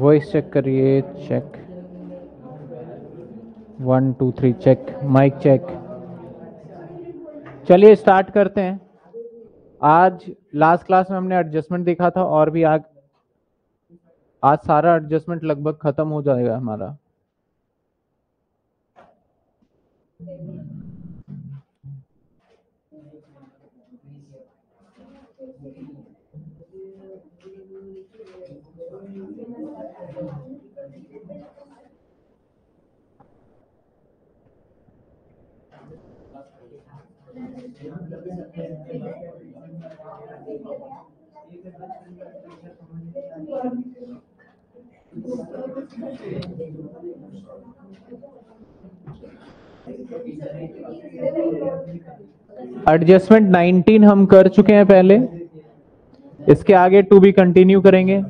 Voice check करिए, check 1 2 3 check, mic check. चलिए start करते हैं। आज लास्ट क्लास में हमने एडजस्टमेंट देखा था और भी आज सारा एडजस्टमेंट लगभग खत्म हो जाएगा हमारा। एडजस्टमेंट 19 हम कर चुके हैं पहले, इसके आगे टू भी कंटिन्यू करेंगे।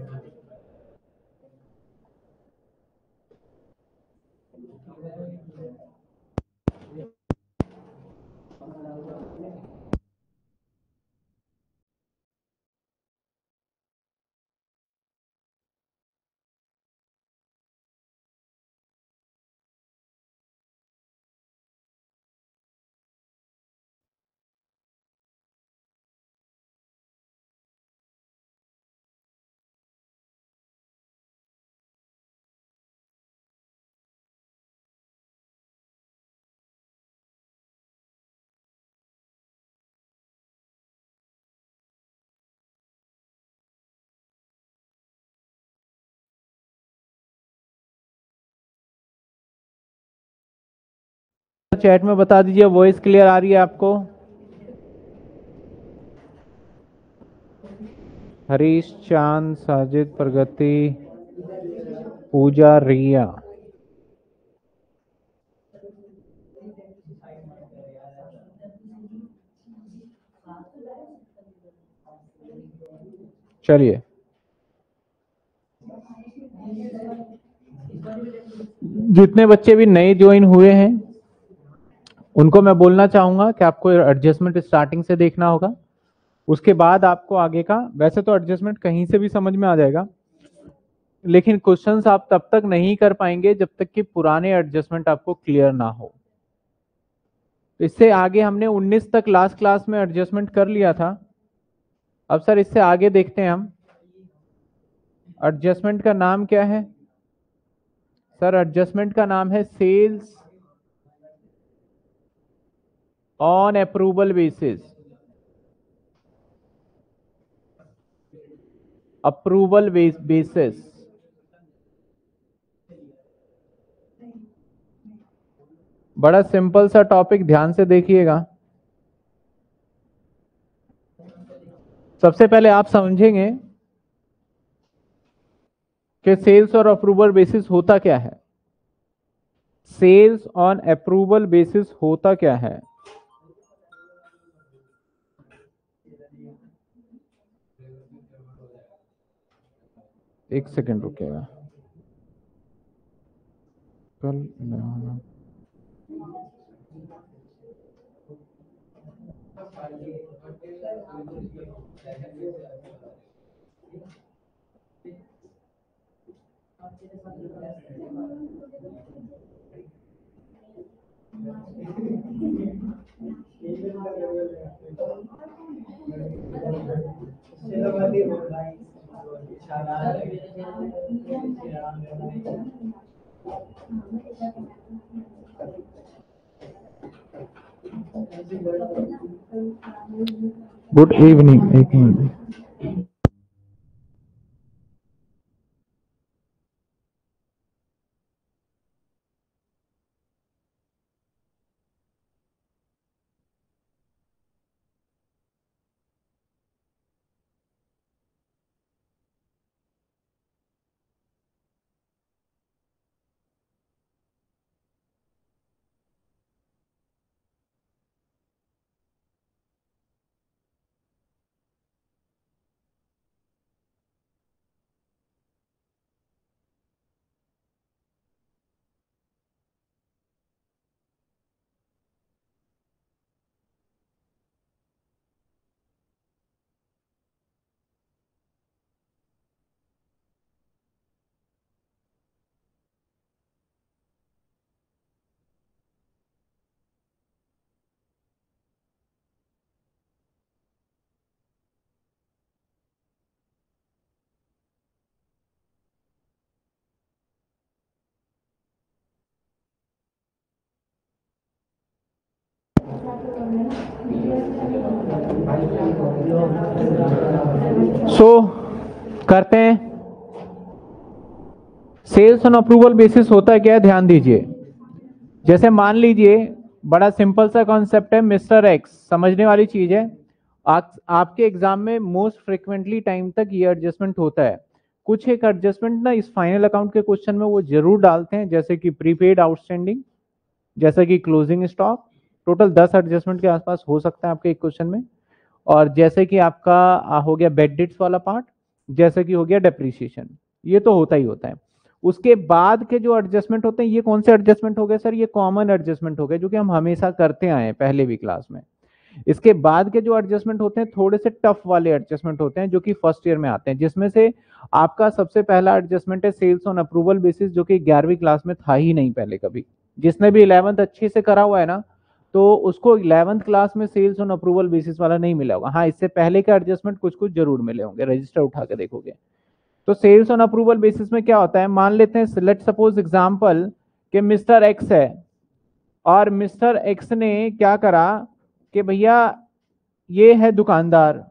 चैट में बता दीजिए वॉइस क्लियर आ रही है आपको। हरीश, चांद, साजिद, प्रगति, पूजा, रिया। चलिए जितने बच्चे भी नए ज्वाइन हुए हैं उनको मैं बोलना चाहूंगा कि आपको एडजस्टमेंट स्टार्टिंग से देखना होगा, उसके बाद आपको आगे का, वैसे तो एडजस्टमेंट कहीं से भी समझ में आ जाएगा लेकिन क्वेश्चंस आप तब तक नहीं कर पाएंगे जब तक कि पुराने एडजस्टमेंट आपको क्लियर ना हो। इससे आगे हमने 19 तक लास्ट क्लास में एडजस्टमेंट कर लिया था। अब सर इससे आगे देखते हैं हम। एडजस्टमेंट का नाम क्या है सर? एडजस्टमेंट का नाम है sales on approval basis. Approval basis बड़ा सिंपल सा टॉपिक, ध्यान से देखिएगा। सबसे पहले आप समझेंगे कि सेल्स और अप्रूवल बेसिस होता क्या है। सेल्स ऑन अप्रूवल बेसिस होता क्या है? एक सेकेंड रुकेगा। गुड इवनिंग, एक मिनट। सो करते हैं सेल्स ऑन अप्रूवल बेसिस होता क्या है, ध्यान दीजिए। जैसे मान लीजिए बड़ा सिंपल सा कॉन्सेप्ट है मिस्टर एक्स, समझने वाली चीज है। आपके एग्जाम में मोस्ट फ्रिक्वेंटली टाइम तक ये एडजस्टमेंट होता है। कुछ एक एडजस्टमेंट ना इस फाइनल अकाउंट के क्वेश्चन में वो जरूर डालते हैं, जैसे कि प्रीपेड आउटस्टैंडिंग, जैसे कि क्लोजिंग स्टॉक। टोटल 10 एडजस्टमेंट के आसपास हो सकता है आपके एक क्वेश्चन में। और जैसे कि आपका हो गया बेड डेट्स वाला पार्ट, जैसे कि हो गया डेप्रीशिएशन, ये तो होता ही होता है। उसके बाद के जो एडजस्टमेंट होते हैं, ये कौन से एडजस्टमेंट हो गए सर? ये कॉमन एडजस्टमेंट हो गए जो कि हम हमेशा करते आए हैं पहले भी क्लास में। इसके बाद के जो एडजस्टमेंट होते हैं थोड़े से टफ वाले एडजस्टमेंट होते हैं जो कि फर्स्ट ईयर में आते हैं, जिसमें से आपका सबसे पहला एडजस्टमेंट है सेल्स ऑन अप्रूवल बेसिस, जो कि 11वीं क्लास में था ही नहीं पहले कभी। जिसने भी 11th अच्छे से करा हुआ है ना, तो उसको 11th क्लास में सेल्स ऑन अप्रूवल बेसिस वाला नहीं मिला होगा। हाँ, इससे पहले का एडजस्टमेंट कुछ कुछ जरूर मिले होंगे, रजिस्टर उठा के देखोगे तो। सेल्स ऑन अप्रूवल बेसिस में क्या होता है, मान लेते हैं लेट सपोज एग्जाम्पल कि मिस्टर एक्स है और मिस्टर एक्स ने क्या करा कि भैया ये है दुकानदार,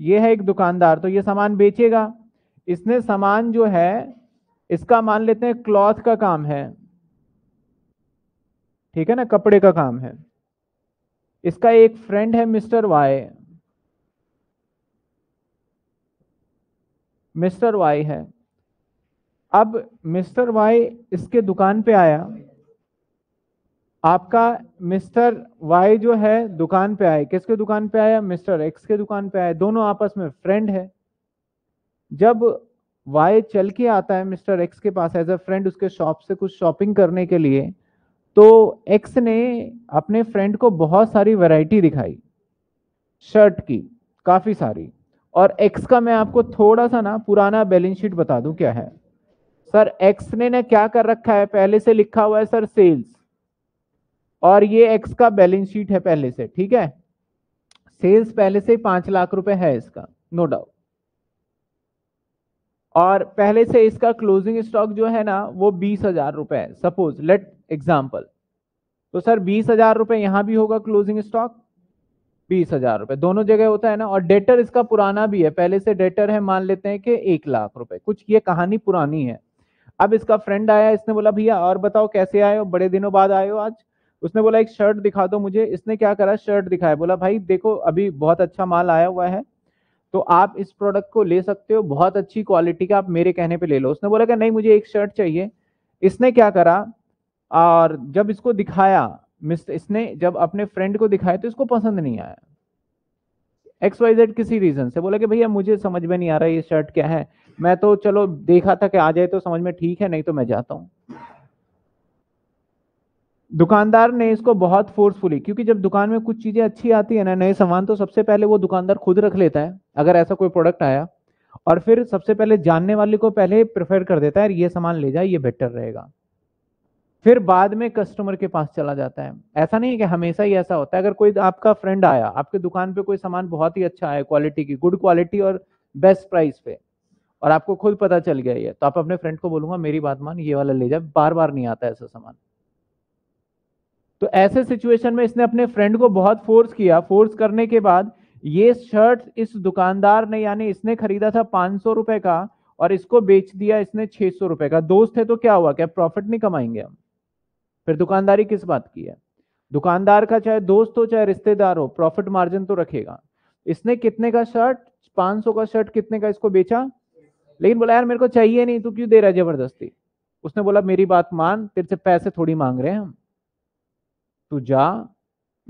ये है एक दुकानदार, तो ये सामान बेचेगा। इसने सामान जो है इसका मान लेते हैं क्लॉथ का काम है, ठीक है ना, कपड़े का काम है। इसका एक फ्रेंड है मिस्टर वाई, मिस्टर वाई है। अब मिस्टर वाई इसके दुकान पे आया, आपका मिस्टर वाई जो है दुकान पे आए, किसके दुकान पे आया? मिस्टर एक्स के दुकान पे आए। दोनों आपस में फ्रेंड है। जब वाई चल के आता है मिस्टर एक्स के पास एज अ फ्रेंड उसके शॉप से कुछ शॉपिंग करने के लिए, तो एक्स ने अपने फ्रेंड को बहुत सारी वैरायटी दिखाई शर्ट की, काफी सारी। और एक्स का मैं आपको थोड़ा सा ना पुराना बैलेंस शीट बता दूं क्या है सर। एक्स ने ना क्या कर रखा है, पहले से लिखा हुआ है सर सेल्स, और ये एक्स का बैलेंस शीट है पहले से, ठीक है। सेल्स पहले से 5 लाख रुपए है इसका, नो डाउट। और पहले से इसका क्लोजिंग स्टॉक जो है ना वो 20,000 रुपए है, सपोज लेट एग्जांपल। तो सर 20,000 रुपए यहां भी होगा, क्लोजिंग स्टॉक 20,000 रुपए दोनों जगह होता है ना। और डेटर इसका पुराना भी है, पहले से डेटर है मान लेते हैं कि 1 लाख रुपए, कुछ ये कहानी पुरानी है। अब इसका फ्रेंड आया, इसने बोला भैया और बताओ कैसे आए हो, बड़े दिनों बाद आए हो आज। उसने बोला एक शर्ट दिखा दो मुझे। इसने क्या करा, शर्ट दिखाया, बोला भाई देखो अभी बहुत अच्छा माल आया हुआ है तो आप इस प्रोडक्ट को ले सकते हो, बहुत अच्छी क्वालिटी का, आप मेरे कहने पे ले लो। उसने बोला कि नहीं मुझे एक शर्ट चाहिए। इसने क्या करा, और जब इसको दिखाया, इसने जब अपने फ्रेंड को दिखाया तो इसको पसंद नहीं आया XYZ किसी रीजन से। बोला कि भैया मुझे समझ में नहीं आ रहा ये शर्ट क्या है, मैं तो चलो देखा था कि आ जाए तो समझ में ठीक है, नहीं तो मैं जाता हूँ। दुकानदार ने इसको बहुत फोर्सफुली, क्योंकि जब दुकान में कुछ चीजें अच्छी आती है ना, नए सामान, तो सबसे पहले वो दुकानदार खुद रख लेता है अगर ऐसा कोई प्रोडक्ट आया, और फिर सबसे पहले जानने वाले को पहले प्रेफर कर देता है ये सामान ले जाए, ये बेटर रहेगा, फिर बाद में कस्टमर के पास चला जाता है। ऐसा नहीं है कि हमेशा ही ऐसा होता है। अगर कोई आपका फ्रेंड आया आपके दुकान पर, कोई सामान बहुत ही अच्छा आया क्वालिटी की, गुड क्वालिटी और बेस्ट प्राइस पे, और आपको खुद पता चल गया ये, तो आप अपने फ्रेंड को बोलूंगा मेरी बात मान, ये वाला ले जाए, बार बार नहीं आता ऐसा सामान। तो ऐसे सिचुएशन में इसने अपने फ्रेंड को बहुत फोर्स किया। फोर्स करने के बाद ये शर्ट इस दुकानदार ने, यानी इसने खरीदा था 500 रुपए का और इसको बेच दिया इसने 600 रुपए का। दोस्त है तो क्या हुआ, क्या प्रॉफिट नहीं कमाएंगे हम? फिर दुकानदारी किस बात की है? दुकानदार का चाहे दोस्त हो चाहे रिश्तेदार हो, प्रॉफिट मार्जिन तो रखेगा। इसने कितने का शर्ट, 500 का शर्ट कितने का इसको बेचा, लेकिन बोला यार मेरे को चाहिए नहीं, तू क्यों दे रहा है जबरदस्ती। उसने बोला मेरी बात मान, तेरे से पैसे थोड़ी मांग रहे हैं हम, तू जा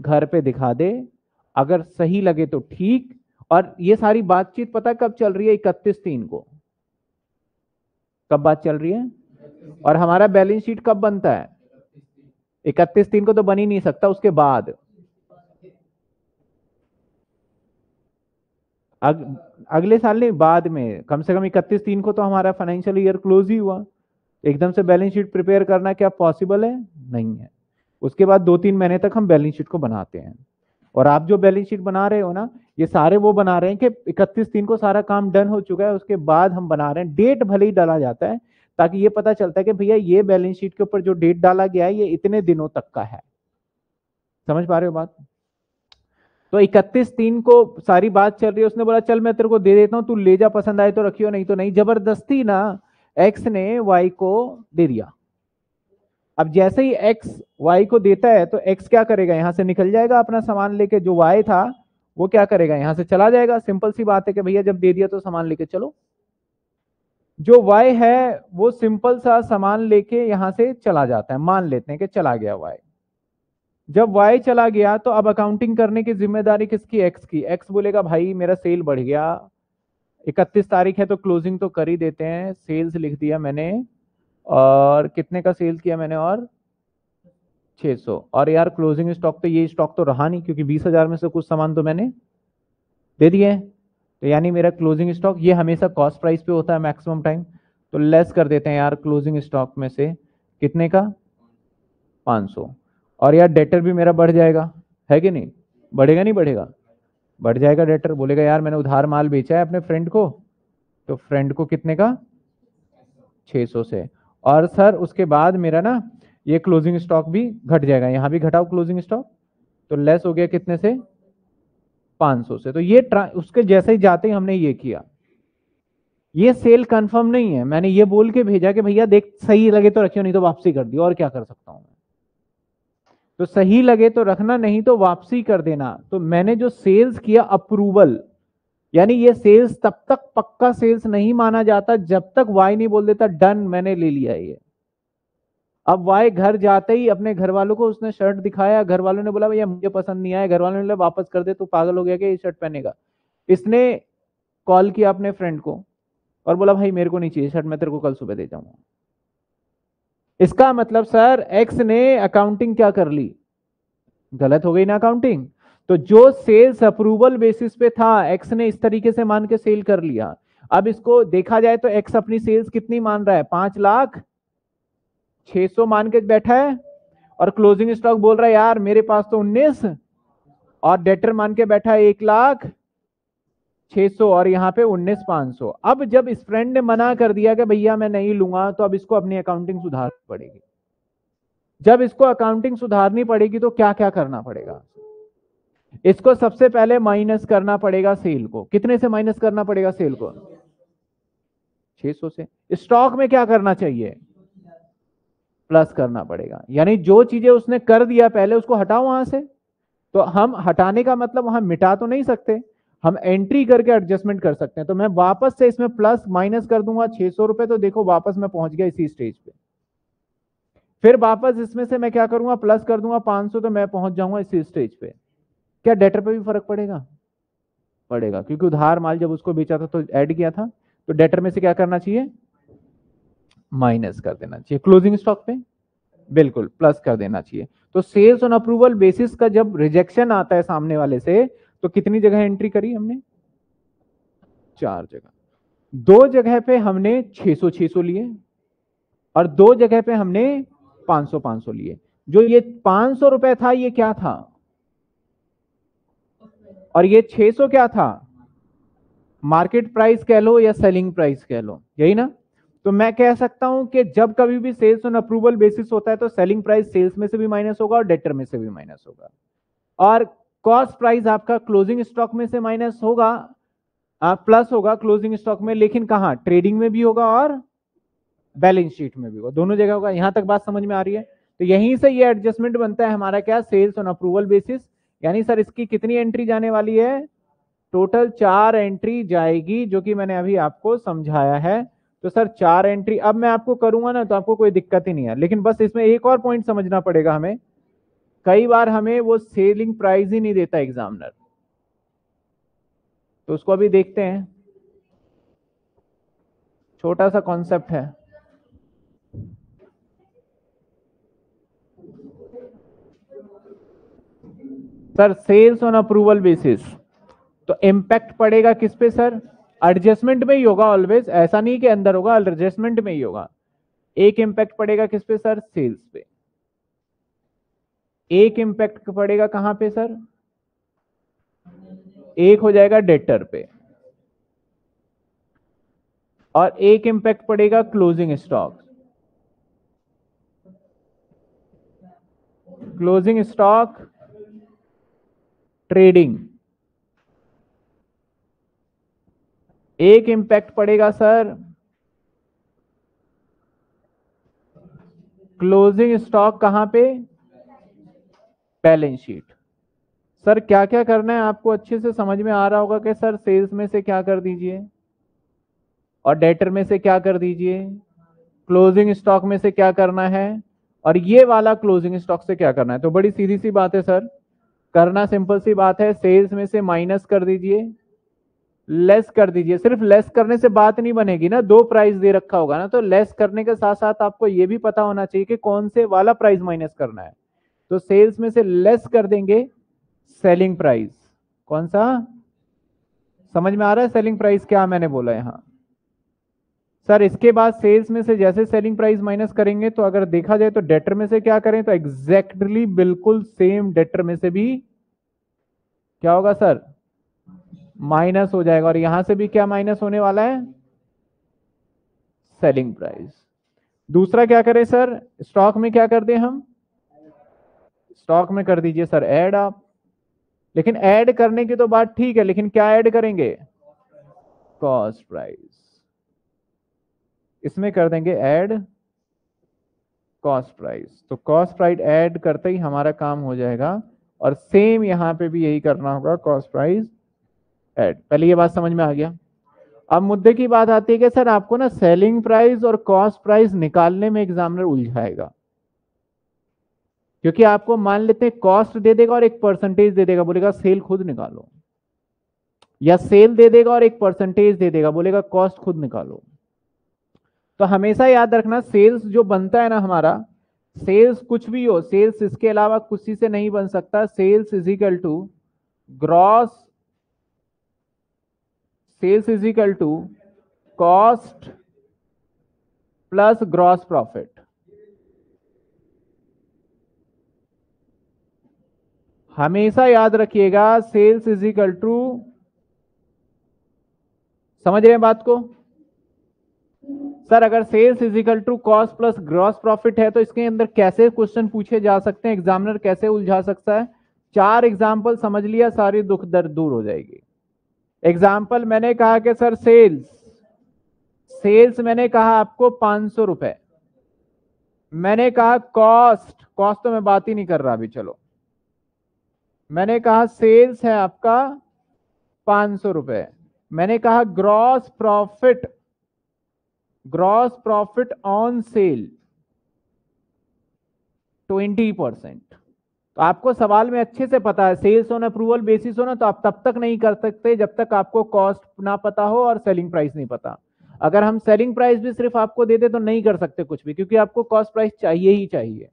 घर पे दिखा दे, अगर सही लगे तो ठीक। और ये सारी बातचीत पता कब चल रही है, 31/3 को। कब बात चल रही है, और हमारा बैलेंस शीट कब बनता है? 31/3 को तो बन ही नहीं सकता। उसके बाद अगले साल नहीं, बाद में कम से कम 31/3 को तो हमारा फाइनेंशियल ईयर क्लोज ही हुआ। एकदम से बैलेंस शीट प्रिपेयर करना क्या पॉसिबल है? नहीं है। उसके बाद 2-3 महीने तक हम बैलेंस शीट को बनाते हैं, और आप जो बैलेंस शीट बना रहे हो ना, ये सारे वो बना रहे हैं कि 31/3 को सारा काम डन हो चुका है, उसके बाद हम बना रहे हैं। डेट भले ही डाला जाता है ताकि ये पता चलता है कि भैया ये बैलेंस शीट के ऊपर जो डेट डाला गया है ये इतने दिनों तक का है। समझ पा रहे हो बात? तो 31/3 को सारी बात चल रही है, उसने बोला चल मैं तेरे को दे देता हूँ, तू ले जा, पसंद आए तो रखियो नहीं तो नहीं। जबरदस्ती ना एक्स ने वाई को दे दिया। अब जैसे ही एक्स वाई को देता है तो एक्स क्या करेगा, यहां से निकल जाएगा अपना सामान लेके, जो वाई था वो क्या करेगा यहां से चला जाएगा। सिंपल सी बात है कि भैया जब दे दिया तो सामान लेके चलो। जो वाई है वो सिंपल सा सामान लेके यहां से चला जाता है, मान लेते हैं कि चला गया वाई। जब वाई चला गया तो अब अकाउंटिंग करने की जिम्मेदारी किसकी, एक्स की। एक्स बोलेगा भाई मेरा सेल बढ़ गया, 31 तारीख है तो क्लोजिंग तो कर ही देते हैं, सेल्स लिख दिया मैंने और कितने का सेल किया मैंने और 600, और यार क्लोजिंग स्टॉक तो ये स्टॉक तो रहा नहीं क्योंकि 20,000 में से कुछ सामान तो मैंने दे दिए, तो यानी मेरा क्लोजिंग स्टॉक ये हमेशा कॉस्ट प्राइस पे होता है मैक्सिमम टाइम, तो लेस कर देते हैं यार क्लोजिंग स्टॉक में से कितने का 500, और यार डेटर भी मेरा बढ़ जाएगा, है कि नहीं बढ़ेगा, नहीं बढ़ेगा, बढ़ जाएगा डेटर। बोलेगा यार मैंने उधार माल बेचा है अपने फ्रेंड को, तो फ्रेंड को कितने का 600 से, और सर उसके बाद मेरा ना ये क्लोजिंग स्टॉक भी घट जाएगा, यहाँ भी घटाओ क्लोजिंग स्टॉक, तो लेस हो गया कितने से 500 से। तो ये उसके जैसे ही जाते ही हमने ये किया, ये सेल कंफर्म नहीं है, मैंने ये बोल के भेजा कि भैया देख सही लगे तो रखियो नहीं तो वापसी कर दी, और क्या कर सकता हूं मैं, तो सही लगे तो रखना नहीं तो वापसी कर देना। तो मैंने जो सेल्स किया अप्रूवल, यानी ये सेल्स तब तक पक्का सेल्स नहीं माना जाता जब तक वाई नहीं बोल देता डन मैंने ले लिया ये। अब वाई घर जाते ही अपने घर वालों को उसने शर्ट दिखाया, घर वालों ने बोला भैया मुझे पसंद नहीं आया, घर वालों ने बोला वापस कर दे, तू पागल हो गया क्या ये शर्ट पहनेगा। इसने कॉल किया अपने फ्रेंड को और बोला भाई मेरे को नहीं चाहिए शर्ट, मैं तेरे को कल सुबह दे जाऊंगा। इसका मतलब सर एक्स ने अकाउंटिंग क्या कर ली, गलत हो गई ना अकाउंटिंग। तो जो सेल्स अप्रूवल बेसिस पे था एक्स ने इस तरीके से मान के सेल कर लिया। अब इसको देखा जाए तो एक्स अपनी सेल्स कितनी मान रहा है 5,00,600 मान के बैठा है, और क्लोजिंग स्टॉक बोल रहा है यार मेरे पास तो 19, और डेटर मान के बैठा है 1,06,000 और यहाँ पे 19,500। अब जब इस फ्रेंड ने मना कर दिया कि भैया मैं नहीं लूंगा, तो अब इसको अपनी अकाउंटिंग सुधारनी पड़ेगी। जब इसको अकाउंटिंग सुधारनी पड़ेगी तो क्या क्या करना पड़ेगा, इसको सबसे पहले माइनस करना पड़ेगा सेल को। कितने से माइनस करना पड़ेगा सेल को, 600 से। स्टॉक में क्या करना चाहिए, प्लस करना पड़ेगा, यानी जो चीजें उसने कर दिया पहले उसको हटाओ वहां से। तो हम हटाने का मतलब वहां मिटा तो नहीं सकते, हम एंट्री करके एडजस्टमेंट कर सकते हैं। तो मैं वापस से इसमें प्लस माइनस कर दूंगा 600 रुपए, तो देखो वापस मैं पहुंच गया इसी स्टेज पे। फिर वापस इसमें से मैं क्या करूंगा, प्लस कर दूंगा 500, तो मैं पहुंच जाऊंगा इसी स्टेज पे। क्या डेटर पे भी फर्क पड़ेगा, पड़ेगा, क्योंकि उधार माल जब उसको बेचा था तो ऐड किया था, तो डेटर में से क्या करना चाहिए माइनस कर देना चाहिए, क्लोजिंग स्टॉक पे बिल्कुल प्लस कर देना चाहिए। तो सेल्स ऑन अप्रूवल बेसिस का जब रिजेक्शन आता है सामने वाले से, तो कितनी जगह एंट्री करी हमने, 4 जगह। 2 जगह पे हमने 600-600 लिए और 2 जगह पे हमने 500-500 लिए। जो ये 500 रुपए था ये क्या था, और ये 600 क्या था, मार्केट प्राइस कह लो या सेलिंग प्राइस कह लो, यही ना। तो मैं कह सकता हूं कि जब कभी भी सेल्स ऑन अप्रूवल बेसिस होता है तो सेलिंग प्राइस सेल्स में से भी माइनस होगा और डेटर में से भी माइनस होगा, और कॉस्ट प्राइस आपका क्लोजिंग स्टॉक में से माइनस होगा, प्लस होगा क्लोजिंग स्टॉक में, लेकिन कहां, ट्रेडिंग में भी होगा और बैलेंस शीट में भी होगा, दोनों जगह होगा। यहां तक बात समझ में आ रही है। तो यहीं से ये एडजस्टमेंट बनता है हमारा क्या, सेल्स ऑन अप्रूवल बेसिस, यानी सर इसकी कितनी एंट्री जाने वाली है, टोटल 4 एंट्री जाएगी, जो कि मैंने अभी आपको समझाया है। तो सर 4 एंट्री अब मैं आपको करूंगा ना तो आपको कोई दिक्कत ही नहीं है, लेकिन बस इसमें एक और पॉइंट समझना पड़ेगा हमें। कई बार हमें वो सेलिंग प्राइस ही नहीं देता एग्जामिनर, तो उसको अभी देखते हैं, छोटा सा कॉन्सेप्ट है। Sir sales on approval basis तो इंपैक्ट पड़ेगा किस पे सर, एडजस्टमेंट में ही होगा ऑलवेज, ऐसा नहीं कि अंदर होगा, एडजस्टमेंट में ही होगा। एक इंपैक्ट पड़ेगा किस पे सर, सेल्स पे। एक इंपैक्ट पड़ेगा कहां पे सर, एक हो जाएगा डेटर पे, और एक इंपैक्ट पड़ेगा closing stock. Closing stock trading. एक इंपैक्ट पड़ेगा सर क्लोजिंग स्टॉक, कहां पे? Balance sheet. सर क्या क्या करना है आपको अच्छे से समझ में आ रहा होगा कि सर सेल्स में से क्या कर दीजिए और डेटर में से क्या कर दीजिए, क्लोजिंग स्टॉक में से क्या करना है और ये वाला क्लोजिंग स्टॉक से क्या करना है। तो बड़ी सीधी सी बात है सर, करना सिंपल सी बात है, सेल्स में से माइनस कर दीजिए, लेस कर दीजिए। सिर्फ लेस करने से बात नहीं बनेगी ना, दो प्राइस दे रखा होगा ना, तो लेस करने के साथ साथ आपको ये भी पता होना चाहिए कि कौन से वाला प्राइस माइनस करना है। तो सेल्स में से लेस कर देंगे सेलिंग प्राइस, कौन सा? समझ में आ रहा है सेलिंग प्राइस क्या मैंने बोला यहाँ? सर इसके बाद सेल्स में से जैसे सेलिंग प्राइस माइनस करेंगे तो अगर देखा जाए तो डेटर में से क्या करें तो एग्जैक्टली बिल्कुल सेम डेटर में से भी क्या होगा सर माइनस हो जाएगा और यहां से भी क्या माइनस होने वाला है सेलिंग प्राइस। दूसरा क्या करें सर स्टॉक में क्या कर दें हम? स्टॉक में कर दीजिए सर ऐड आप, लेकिन ऐड करने की तो बात ठीक है लेकिन क्या ऐड करेंगे? कॉस्ट प्राइस, इसमें कर देंगे ऐड कॉस्ट प्राइस। तो कॉस्ट प्राइस ऐड करते ही हमारा काम हो जाएगा और सेम यहां पे भी यही करना होगा कॉस्ट प्राइस ऐड। पहले ये बात समझ में आ गया। अब मुद्दे की बात आती है कि सर आपको ना सेलिंग प्राइस और कॉस्ट प्राइस निकालने में एग्जामिनर उलझाएगा, क्योंकि आपको मान लेते हैं कॉस्ट दे देगा और एक परसेंटेज दे देगा, बोलेगा सेल खुद निकालो, या सेल दे देगा और एक परसेंटेज दे देगा, बोलेगा कॉस्ट खुद निकालो। तो हमेशा याद रखना सेल्स जो बनता है ना हमारा, सेल्स कुछ भी हो, सेल्स इसके अलावा किसी से नहीं बन सकता। Sales is equal to gross, sales is equal to cost plus gross profit. हमेशा याद रखिएगा सेल्स इज इक्वल टू, समझ रहे हैं बात को सर? अगर sales is equal to cost plus gross profit है तो इसके अंदर कैसे क्वेश्चन पूछे जा सकते हैं, एग्जामिनर कैसे उलझा सकता है? चार एग्जाम्पल समझ लिया, सारी दुख दर्द दूर हो जाएगी। एग्जाम्पल मैंने कहा कि सर सेल्स, सेल्स मैंने कहा आपको 500 रुपए, मैंने कहा कॉस्ट, कॉस्ट तो मैं बात ही नहीं कर रहा अभी, चलो मैंने कहा सेल्स है आपका 500 रुपए, मैंने कहा gross profit, gross profit on sale 20%। तो आपको सवाल में अच्छे से पता है सेल्स ऑन अप्रूवल बेसिस हो ना, तो आप तब तक नहीं कर सकते जब तक आपको कॉस्ट ना पता हो और सेलिंग प्राइस नहीं पता। अगर हम सेलिंग प्राइस भी सिर्फ आपको दे दे तो नहीं कर सकते कुछ भी, क्योंकि आपको कॉस्ट प्राइस चाहिए ही चाहिए।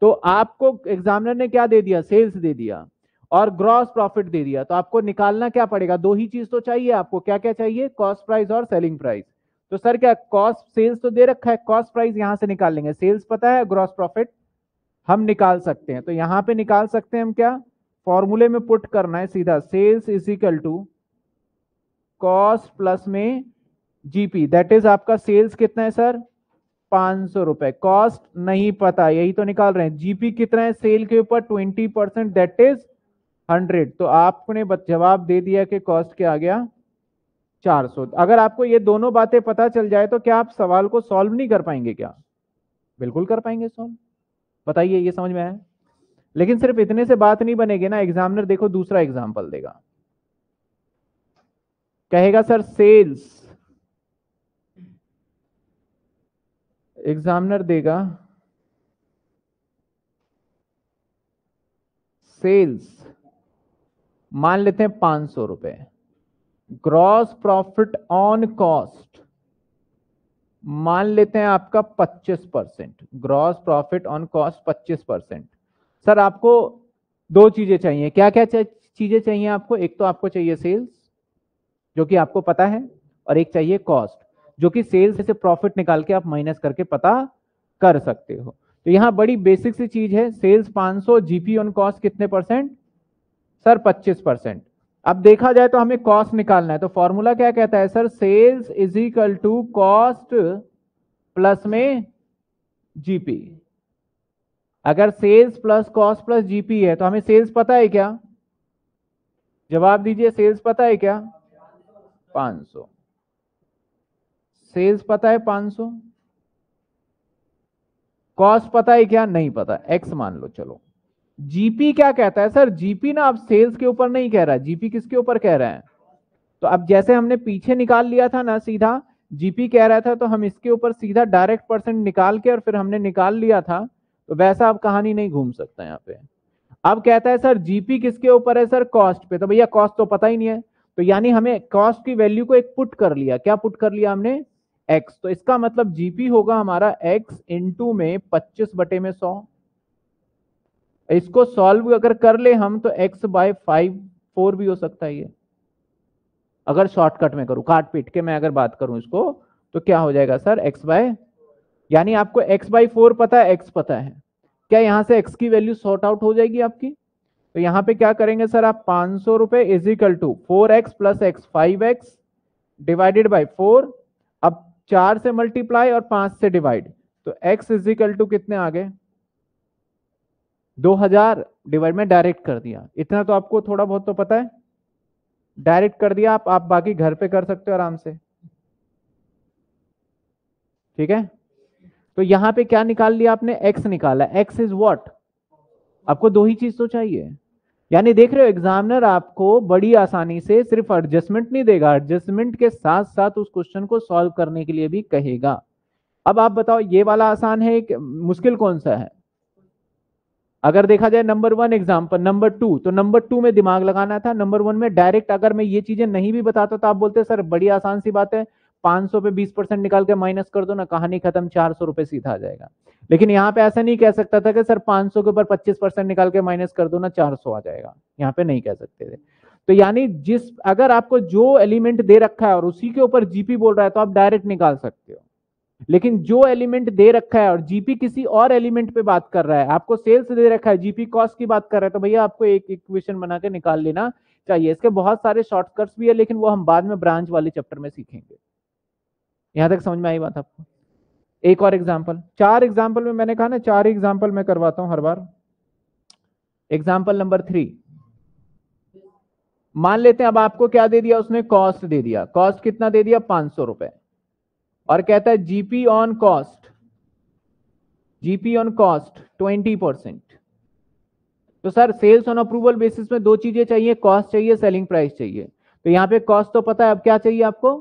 तो आपको एग्जामिनर ने क्या दे दिया? सेल्स दे दिया और ग्रॉस प्रॉफिट दे दिया। तो आपको निकालना क्या पड़ेगा? दो ही चीज तो चाहिए आपको, क्या क्या चाहिए? कॉस्ट प्राइस और सेलिंग प्राइस। तो सर क्या कॉस्ट, सेल्स तो दे रखा है, कॉस्ट प्राइस यहां से निकाल लेंगे, सेल्स पता है, ग्रॉस प्रॉफिट हम निकाल सकते हैं। तो यहां पे निकाल सकते हैं हम क्या? फॉर्मूले में पुट करना है सीधा, sales is equal to cost plus में जीपी, दैट इज आपका सेल्स कितना है सर 500 रुपए, कॉस्ट नहीं पता यही तो निकाल रहे हैं, जीपी कितना है सेल के ऊपर 20%, दैट इज 100। तो आपने जवाब दे दिया कि कॉस्ट क्या आ गया 400। अगर आपको ये दोनों बातें पता चल जाए तो क्या आप सवाल को सॉल्व नहीं कर पाएंगे क्या? बिल्कुल कर पाएंगे सॉल्व, बताइए ये समझ में आया? लेकिन सिर्फ इतने से बात नहीं बनेगी ना, एग्जामिनर देखो दूसरा एग्जाम्पल देगा, कहेगा सर सेल्स, एग्जामिनर देगा सेल्स मान लेते हैं 500 रुपए, ग्रॉस प्रॉफिट ऑन कॉस्ट मान लेते हैं आपका 25%, gross profit on cost 25%। Sir आपको दो चीजें चाहिए, क्या क्या चीजें चाहिए आपको? एक तो आपको चाहिए सेल्स जो कि आपको पता है, और एक चाहिए कॉस्ट जो कि सेल्स से प्रॉफिट निकाल के आप माइनस करके पता कर सकते हो। तो यहाँ बड़ी बेसिक सी चीज है, सेल्स 500, जीपी ऑन कॉस्ट कितने परसेंट सर 25%। अब देखा जाए तो हमें कॉस्ट निकालना है, तो फॉर्मूला क्या कहता है sir? Sales is equal to cost plus में जीपी। अगर sales plus cost plus GP है तो हमें सेल्स पता है क्या? जवाब दीजिए, सेल्स पता है क्या? 500। सेल्स पता है 500, कॉस्ट पता है क्या? नहीं पता, एक्स मान लो। चलो जीपी क्या कहता है? सर जीपी ना अब सेल्स के ऊपर नहीं कह रहा, जीपी किसके ऊपर कह रहा है? तो अब जैसे हमने पीछे निकाल लिया था ना सीधा, जीपी कह रहा था तो हम इसके ऊपर सीधा डायरेक्ट परसेंट निकाल के और फिर हमने निकाल लिया था, तो वैसा अब कहानी नहीं घूम सकता यहाँ पे। अब कहता है सर जीपी किसके ऊपर है? सर कॉस्ट पे। तो भैया कॉस्ट तो पता ही नहीं है, तो यानी हमें कॉस्ट की वैल्यू को एक पुट कर लिया। क्या पुट कर लिया हमने? एक्स। तो इसका मतलब जीपी होगा हमारा एक्स इंटू में 25/100। इसको सॉल्व अगर कर ले हम तो एक्स बाय 54 भी हो सकता है ये, अगर शॉर्टकट में करूं, काट पीट के मैं अगर बात करूं इसको, तो क्या हो जाएगा सर? एक्स बाय, यानी आपको एक्स बाय 4 पता है, एक्स पता है। क्या यहां से एक्स की वैल्यू सॉर्ट आउट हो जाएगी आपकी? तो यहां पे क्या करेंगे सर आप, 500 रुपए is equal to 4x + x 5x divided by 4, अब 4 से मल्टीप्लाई और 5 से डिवाइड, तो एक्स इज इक्वल टू कितने आ गए? 2000 डिवाइड में डायरेक्ट कर दिया। इतना तो आपको थोड़ा बहुत तो पता है, डायरेक्ट कर दिया आप बाकी घर पे कर सकते हो आराम से, ठीक है। तो यहां पे क्या निकाल लिया आपने? एक्स निकाला। X is what? आपको दो ही चीज तो चाहिए, यानी देख रहे हो एग्जामिनर आपको बड़ी आसानी से सिर्फ एडजस्टमेंट नहीं देगा, एडजस्टमेंट के साथ साथ उस क्वेश्चन को सॉल्व करने के लिए भी कहेगा। अब आप बताओ ये वाला आसान है, मुश्किल कौन सा है? अगर देखा जाए नंबर 1 एग्जाम्पल, नंबर 2, तो नंबर 2 में दिमाग लगाना था, नंबर 1 में डायरेक्ट अगर मैं ये चीजें नहीं भी बताता तो आप बोलते सर बड़ी आसान सी बात है, 500 पे 20% निकाल के माइनस कर दो ना, कहानी खत्म, 400 रुपए सीधा आ जाएगा। लेकिन यहाँ पे ऐसा नहीं कह सकता था कि सर 500 के ऊपर 25% निकाल के माइनस कर दो ना, 400 आ जाएगा, यहाँ पे नहीं कह सकते थे। तो यानी जिस, अगर आपको जो एलिमेंट दे रखा है और उसी के ऊपर जीपी बोल रहा है तो आप डायरेक्ट निकाल सकते हो, लेकिन जो एलिमेंट दे रखा है और जीपी किसी और एलिमेंट पे बात कर रहा है, आपको सेल्स दे रखा है, जीपी कॉस्ट की बात कर रहा है, तो भैया आपको एक इक्वेशन बना के निकाल लेना चाहिए। इसके बहुत सारे शॉर्टकट्स भी है, लेकिन वो हम बाद में ब्रांच वाले चैप्टर में सीखेंगे। यहां तक समझ में आई बात आपको? एक और एग्जाम्पल, 4 एग्जाम्पल में मैंने कहा ना, 4 एग्जाम्पल में करवाता हूं हर बार। एग्जाम्पल नंबर 3, मान लेते हैं अब आपको क्या दे दिया उसने? कॉस्ट दे दिया। कॉस्ट कितना दे दिया? 500 रुपए। और कहता है GP on cost, GP on cost 20%। तो sir sales on approval basis में दो चीजें चाहिए, कॉस्ट चाहिए, सेलिंग प्राइस चाहिए। तो यहां पे कॉस्ट तो पता है, अब क्या चाहिए आपको?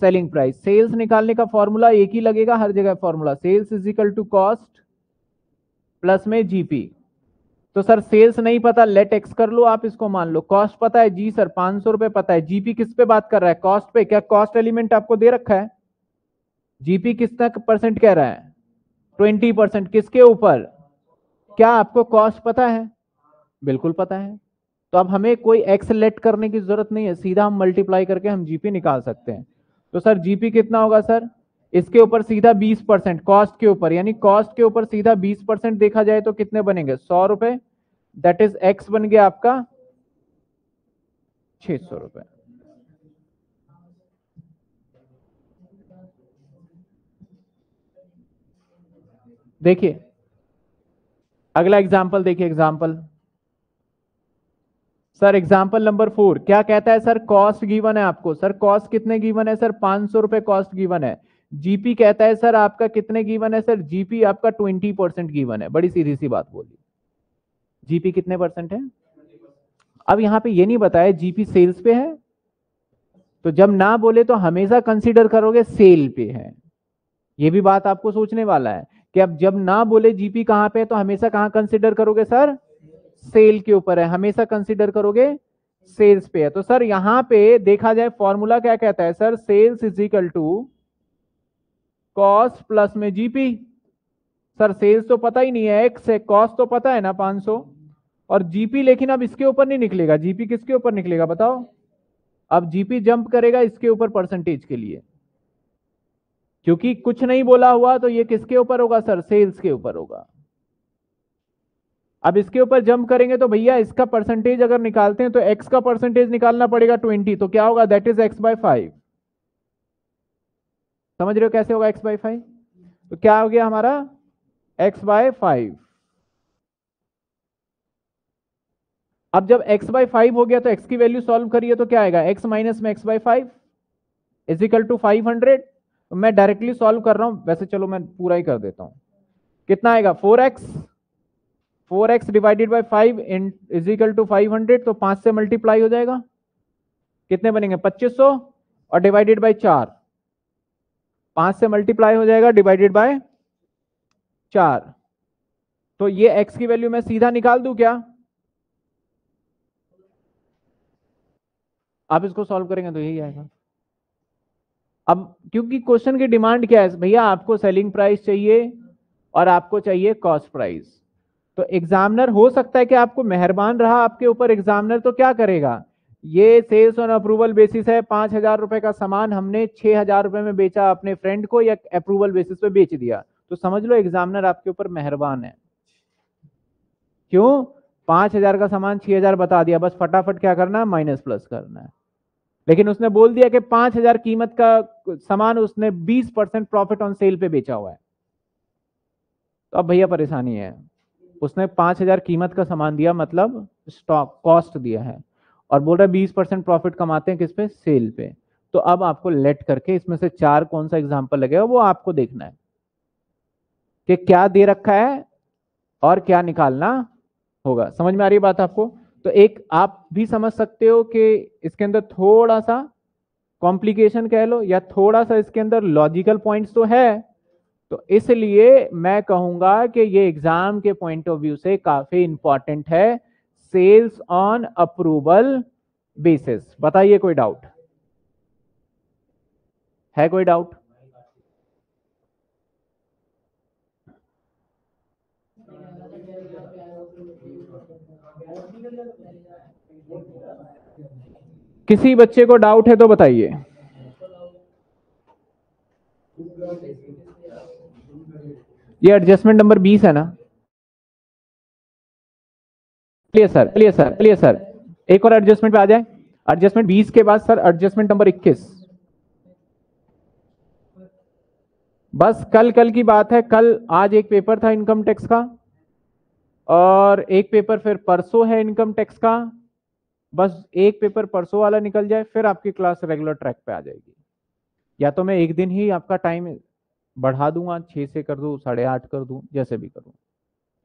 Selling price. सेल्स निकालने का फॉर्मूला एक ही लगेगा हर जगह, formula sales is equal to cost plus में जीपी। तो सर सेल्स नहीं पता, लेट एक्स कर लो आप, इसको मान लो। कॉस्ट पता है, जी सर 500 रुपए पता है। जीपी किस पे बात कर रहा है? कॉस्ट पे। क्या कॉस्ट एलिमेंट आपको दे रखा है? जीपी कितना परसेंट कह रहा है? 20%। किसके ऊपर? क्या आपको कॉस्ट पता है? बिल्कुल पता है। तो अब हमें कोई एक्स लेट करने की जरूरत नहीं है, सीधा हम मल्टीप्लाई करके हम जीपी निकाल सकते हैं। तो सर जीपी कितना होगा सर? इसके ऊपर सीधा 20%, कॉस्ट के ऊपर, यानी कॉस्ट के ऊपर सीधा 20% देखा जाए तो कितने बनेंगे? 100 रुपए, दैट इज एक्स बन गया आपका 600 रुपए। देखिए अगला एग्जाम्पल, देखिए एग्जाम्पल सर, एग्जाम्पल नंबर 4 क्या कहता है? सर कॉस्ट गिवन है आपको। सर कॉस्ट कितने गिवन है? सर 500 रुपए कॉस्ट गिवन है। जीपी कहता है सर आपका कितने गिवन है? सर जीपी आपका 20% गिवन है। बड़ी सीधी सी बात बोली, जीपी कितने परसेंट है? अब यहां पे ये नहीं बताया जीपी सेल्स पे है, तो जब ना बोले तो हमेशा कंसीडर करोगे सेल पे है। ये भी बात आपको सोचने वाला है कि अब जब ना बोले जीपी कहां पे है तो हमेशा कहां कंसीडर करोगे? सर सेल के ऊपर है, हमेशा कंसीडर करोगे सेल्स पे है। तो सर यहां पे देखा जाए फॉर्मूला क्या कहता है? Sir sales is equal to cost plus में जीपी। सर सेल्स तो पता ही नहीं है, एक्स है, कॉस्ट तो पता है ना 500, और जीपी लेकिन अब इसके ऊपर नहीं निकलेगा। जीपी किसके ऊपर निकलेगा बताओ? अब जीपी जंप करेगा इसके ऊपर परसेंटेज के लिए, क्योंकि कुछ नहीं बोला हुआ, तो ये किसके ऊपर होगा? सर सेल्स के ऊपर होगा। अब इसके ऊपर जंप करेंगे तो भैया इसका परसेंटेज अगर निकालते हैं तो एक्स का परसेंटेज निकालना पड़ेगा 20, तो क्या होगा? That is X by 5। समझ रहे हो कैसे होगा? X by 5। तो क्या हो गया हमारा? X by 5। अब जब x बाई 5 हो गया तो x की वैल्यू सॉल्व करिए तो क्या आएगा, x माइनस में x by 5 is equal to 500। मैं डायरेक्टली सॉल्व कर रहा हूं, वैसे चलो मैं पूरा ही कर देता हूं। कितना आएगा 4x divided by 5 is equal to 500, तो 5 से मल्टीप्लाई हो जाएगा, कितने बनेंगे 2500 और डिवाइडेड बाई 4, 5 से मल्टीप्लाई हो जाएगा डिवाइडेड बाय 4। तो ये x की वैल्यू मैं सीधा निकाल दूं क्या, आप इसको सॉल्व करेंगे तो यही आएगा। अब क्योंकि क्वेश्चन की डिमांड क्या है भैया, आपको सेलिंग प्राइस चाहिए और आपको चाहिए कॉस्ट प्राइस, तो एग्जामिनर हो सकता है कि आपको मेहरबान रहा आपके ऊपर एग्जामिनर, तो क्या करेगा, ये सेल्स ऑन अप्रूवल बेसिस है, 5000 रुपए का सामान हमने 6000 रुपए में बेचा अपने फ्रेंड को या अप्रूवल बेसिस पे बेच दिया, तो समझ लो एग्जामिनर आपके ऊपर मेहरबान है। क्यों, 5000 का सामान 6000 बता दिया, बस फटाफट क्या करना है माइनस प्लस करना है। लेकिन उसने बोल दिया कि 5000 कीमत का सामान उसने 20% प्रॉफिट ऑन सेल पे बेचा हुआ है, तो अब भैया परेशानी है, उसने 5000 कीमत का सामान दिया मतलब स्टॉक कॉस्ट दिया है और बोल रहा है 20% प्रॉफिट कमाते हैं किस पे, सेल पे। तो अब आपको लेट करके इसमें से 4 कौन सा एग्जाम्पल लगेगा वो आपको देखना है कि क्या दे रखा है और क्या निकालना होगा। समझ में आ रही है बात आपको, तो एक आप भी समझ सकते हो कि इसके अंदर थोड़ा सा कॉम्प्लिकेशन कह लो या थोड़ा सा इसके अंदर लॉजिकल पॉइंट्स तो है, तो इसलिए मैं कहूंगा कि ये एग्जाम के पॉइंट ऑफ व्यू से काफी इंपॉर्टेंट है सेल्स ऑन अप्रूवल बेसिस। बताइए कोई डाउट है, कोई डाउट? किसी बच्चे को डाउट है तो बताइए। ये एडजस्टमेंट नंबर 20 है ना? Clear sir, clear sir, clear sir. एक और एडजस्टमेंट पे आ जाए, एडजस्टमेंट 20 के बाद सर एडजस्टमेंट नंबर 21। बस कल की बात है, कल आज एक पेपर था इनकम टैक्स का और एक पेपर फिर परसों है इनकम टैक्स का, बस एक पेपर परसों वाला निकल जाए फिर आपकी क्लास रेगुलर ट्रैक पे आ जाएगी। या तो मैं एक दिन ही आपका टाइम बढ़ा दूंगा, 6 से कर दूं 8:30 कर दूं, जैसे भी करूं,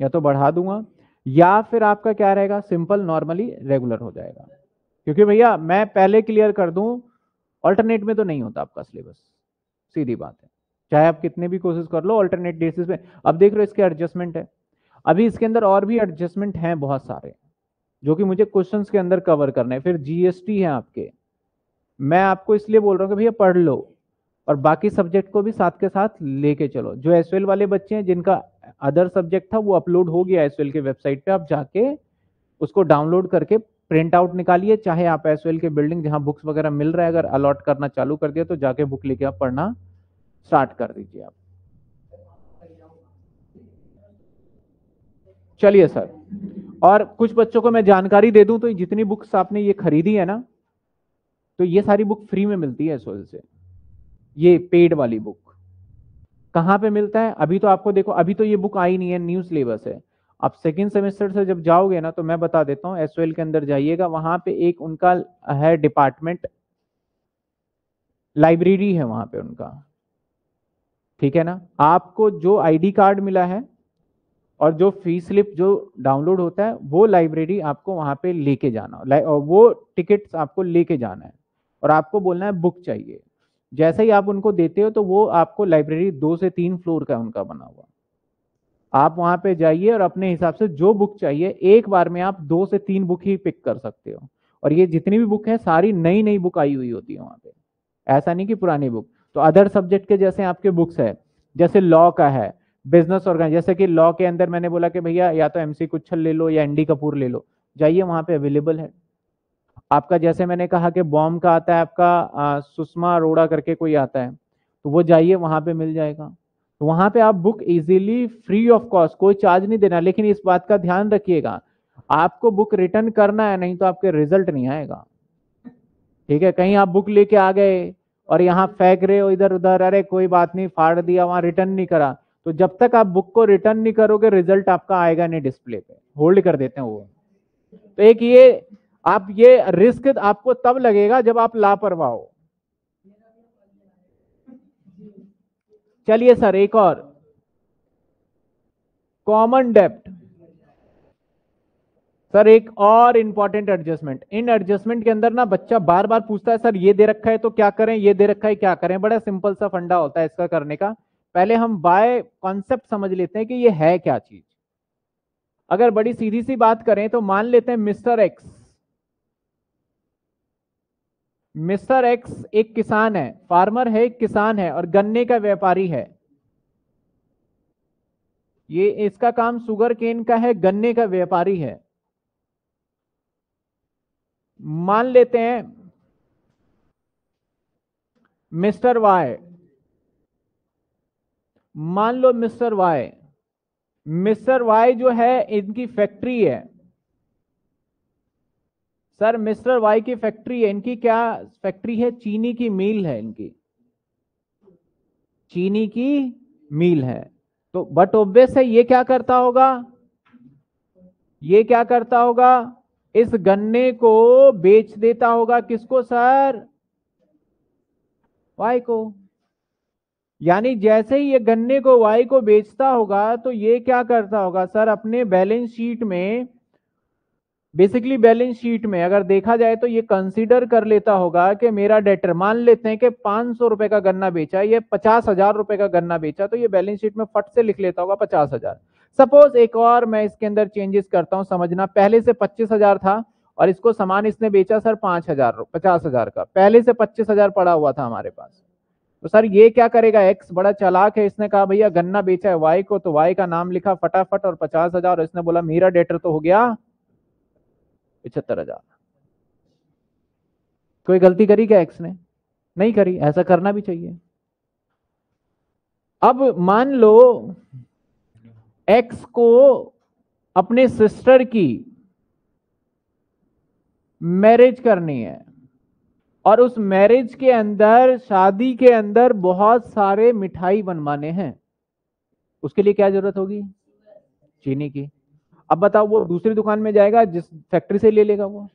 या तो बढ़ा दूंगा या फिर आपका क्या रहेगा सिंपल नॉर्मली रेगुलर हो जाएगा। क्योंकि भैया मैं पहले क्लियर कर दूं, अल्टरनेट में तो नहीं होता आपका सिलेबस, सीधी बात है, चाहे आप कितने भी कोशिश कर लो अल्टरनेट बेसिस पे। अब देख लो इसके एडजस्टमेंट है, अभी इसके अंदर और भी एडजस्टमेंट हैं बहुत सारे जो कि मुझे क्वेश्चंस के अंदर कवर करने हैं। फिर जीएसटी है आपके, मैं आपको इसलिए बोल रहा हूँ कि भैया पढ़ लो और बाकी सब्जेक्ट को भी साथ के साथ लेके चलो। जो एसएल वाले बच्चे हैं जिनका अदर सब्जेक्ट था वो अपलोड हो गया एसएल के वेबसाइट पे, आप जाके उसको डाउनलोड करके प्रिंट आउट निकालिए, चाहे आप एसएल के बिल्डिंग जहाँ बुक्स वगैरह मिल रहा है अगर अलॉट करना चालू कर दिया तो जाके बुक लेके आप पढ़ना स्टार्ट कर दीजिए आप। चलिए सर, और कुछ बच्चों को मैं जानकारी दे दूं तो जितनी बुक्स आपने ये खरीदी है ना, तो ये सारी बुक फ्री में मिलती है एसओएल से। ये पेड वाली बुक कहाँ पे मिलता है, अभी तो आपको देखो अभी तो ये बुक आई नहीं है, न्यू सिलेबस है। आप सेकेंड सेमेस्टर से जब जाओगे ना तो मैं बता देता हूँ, एसओएल के अंदर जाइएगा, वहां पे एक उनका है डिपार्टमेंट, लाइब्रेरी है वहां पे उनका, ठीक है ना। आपको जो आईडी कार्ड मिला है और जो फी स्लिप जो डाउनलोड होता है वो लाइब्रेरी आपको वहां पे लेके जाना, और वो टिकट्स आपको लेके जाना है और आपको बोलना है बुक चाहिए। जैसे ही आप उनको देते हो तो वो आपको लाइब्रेरी 2 से 3 फ्लोर का उनका बना हुआ, आप वहां पे जाइए और अपने हिसाब से जो बुक चाहिए, एक बार में आप 2 से 3 बुक ही पिक कर सकते हो। और ये जितनी भी बुक है सारी नई नई बुक आई हुई होती है वहाँ पे, ऐसा नहीं कि पुरानी बुक। तो अदर सब्जेक्ट के जैसे आपके बुक्स है, जैसे लॉ का है, बिजनेस ऑर्गेनाइजेशन, जैसे कि लॉ के अंदर मैंने बोला कि भैया या तो एमसी कुच्छल ले लो या एनडी कपूर ले लो, जाइए वहां पे अवेलेबल है आपका। जैसे मैंने कहा कि बॉम्ब का आता है आपका सुषमा अरोड़ा करके कोई आता है, तो वो जाइए वहां पे मिल जाएगा। तो वहां पे आप book easily free of cost, कोई चार्ज नहीं देना। लेकिन इस बात का ध्यान रखिएगा आपको बुक रिटर्न करना है, नहीं तो आपके रिजल्ट नहीं आएगा, ठीक है। कहीं आप बुक लेके आ गए और यहाँ फेंक रहे हो इधर उधर, अरे कोई बात नहीं फाड़ दिया, वहां रिटर्न नहीं करा, तो जब तक आप बुक को रिटर्न नहीं करोगे रिजल्ट आपका आएगा नहीं, डिस्प्ले पे होल्ड कर देते हैं वो। तो एक ये आप ये रिस्क आपको तब लगेगा जब आप लापरवाह हो। चलिए सर एक और, कॉमन डेप्ट। सर एक और इंपॉर्टेंट एडजस्टमेंट। इन एडजस्टमेंट के अंदर ना बच्चा बार बार पूछता है सर ये दे रखा है तो क्या करें, ये दे रखा है क्या करें। बड़ा सिंपल सा फंडा होता है इसका करने का। पहले हम बाय कॉन्सेप्ट समझ लेते हैं कि ये है क्या चीज। अगर बड़ी सीधी सी बात करें तो मान लेते हैं मिस्टर एक्स, मिस्टर एक्स एक किसान है, फार्मर है, एक किसान है और गन्ने का व्यापारी है। ये इसका काम शुगर केन का है, गन्ने का व्यापारी है। मान लेते हैं मिस्टर वाई, मान लो मिस्टर वाई, मिस्टर वाई जो है इनकी फैक्ट्री है। सर मिस्टर वाई की फैक्ट्री है, इनकी क्या फैक्ट्री है, चीनी की मिल है, इनकी चीनी की मिल है। तो बट ऑब्वियस है ये क्या करता होगा, ये क्या करता होगा, इस गन्ने को बेच देता होगा। किसको सर, वाई को। यानी जैसे ही ये गन्ने को वाई को बेचता होगा तो ये क्या करता होगा सर, अपने बैलेंस शीट में, बेसिकली बैलेंस शीट में अगर देखा जाए तो ये कंसीडर कर लेता होगा कि मेरा डेटर, मान लेते हैं कि 500 रुपए का गन्ना बेचा, ये 50,000 रुपए का गन्ना बेचा, तो ये बैलेंस शीट में फट से लिख लेता होगा 50,000। सपोज एक और मैं इसके अंदर चेंजेस करता हूं, समझना। पहले से 25,000 था और इसको सामान इसने बेचा सर 50,000 का, पहले से 25,000 पड़ा हुआ था हमारे पास। तो सर ये क्या करेगा, एक्स बड़ा चालाक है, इसने कहा भैया गन्ना बेचा है वाई को, तो वाई का नाम लिखा फटाफट और 50,000, और इसने बोला मेरा डेटर तो हो गया 75,000। कोई गलती करी क्या एक्स ने? नहीं करी, ऐसा करना भी चाहिए। अब मान लो एक्स को अपने सिस्टर की मैरिज करनी है और उस मैरिज के अंदर, शादी के अंदर बहुत सारे मिठाई बनवाने हैं। उसके लिए क्या जरूरत होगी, चीनी की। अब बताओ वो दूसरी दुकान में जाएगा, जिस फैक्ट्री से ले लेगा वो।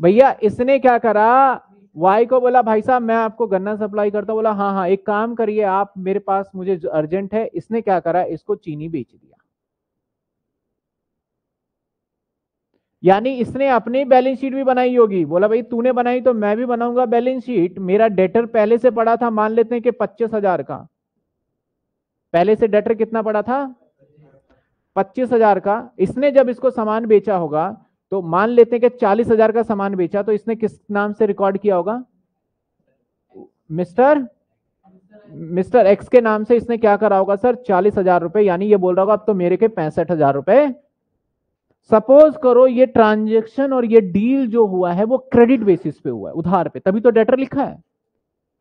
भैया इसने क्या करा, वाई को बोला भाई साहब मैं आपको गन्ना सप्लाई करता हूँ। बोला हाँ हाँ एक काम करिए आप, मेरे पास मुझे अर्जेंट है। इसने क्या करा, इसको चीनी बेच दिया। यानी इसने अपनी बैलेंस शीट भी बनाई होगी, बोला भाई तूने बनाई तो मैं भी बनाऊंगा बैलेंस शीट। मेरा डेटर पहले से पड़ा था, मान लेते हैं कि 25,000 का, पहले से डेटर कितना पड़ा था 25,000 का। इसने जब इसको सामान बेचा होगा तो मान लेते हैं कि 40,000 का सामान बेचा, तो इसने किस नाम से रिकॉर्ड किया होगा, मिस्टर एक्स के नाम से। इसने क्या करा होगा सर 40,000 रुपए, यानी ये बोल रहा होगा अब तो मेरे के 65,000 रुपए। सपोज करो ये ट्रांजैक्शन और ये डील जो हुआ है वो क्रेडिट बेसिस पे हुआ है, उधार पे, तभी तो डेटर लिखा है।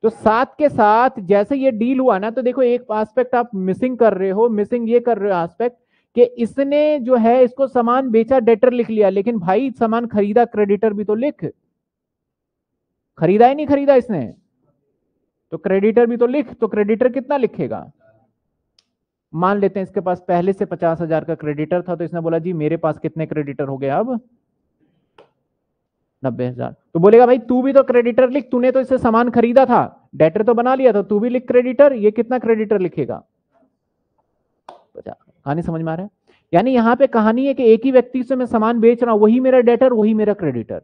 तो साथ के साथ जैसे ये डील हुआ ना, तो देखो एक एस्पेक्ट आप मिसिंग कर रहे हो, मिसिंग ये कर रहे हो एस्पेक्ट कि इसने जो है इसको सामान बेचा डेटर लिख लिया, लेकिन भाई सामान खरीदा क्रेडिटर भी तो लिख। खरीदा ही नहीं खरीदा इसने, तो क्रेडिटर भी तो लिख। तो क्रेडिटर कितना लिखेगा, मान लेते हैं इसके पास पहले से 50,000 का क्रेडिटर था, तो इसने बोला जी मेरे पास कितने क्रेडिटर हो गए अब 90,000। तो बोलेगा भाई तू भी तो क्रेडिटर लिख, तूने तो इससे सामान खरीदा था, डेटर तो बना लिया था, तू भी लिख क्रेडिटर। ये कितना क्रेडिटर लिखेगा 50। कहानी समझ में आ रहा है? यानी यहां पे कहानी है कि एक ही व्यक्ति से मैं सामान बेच रहा हूं, वही मेरा डेटर, वही मेरा क्रेडिटर।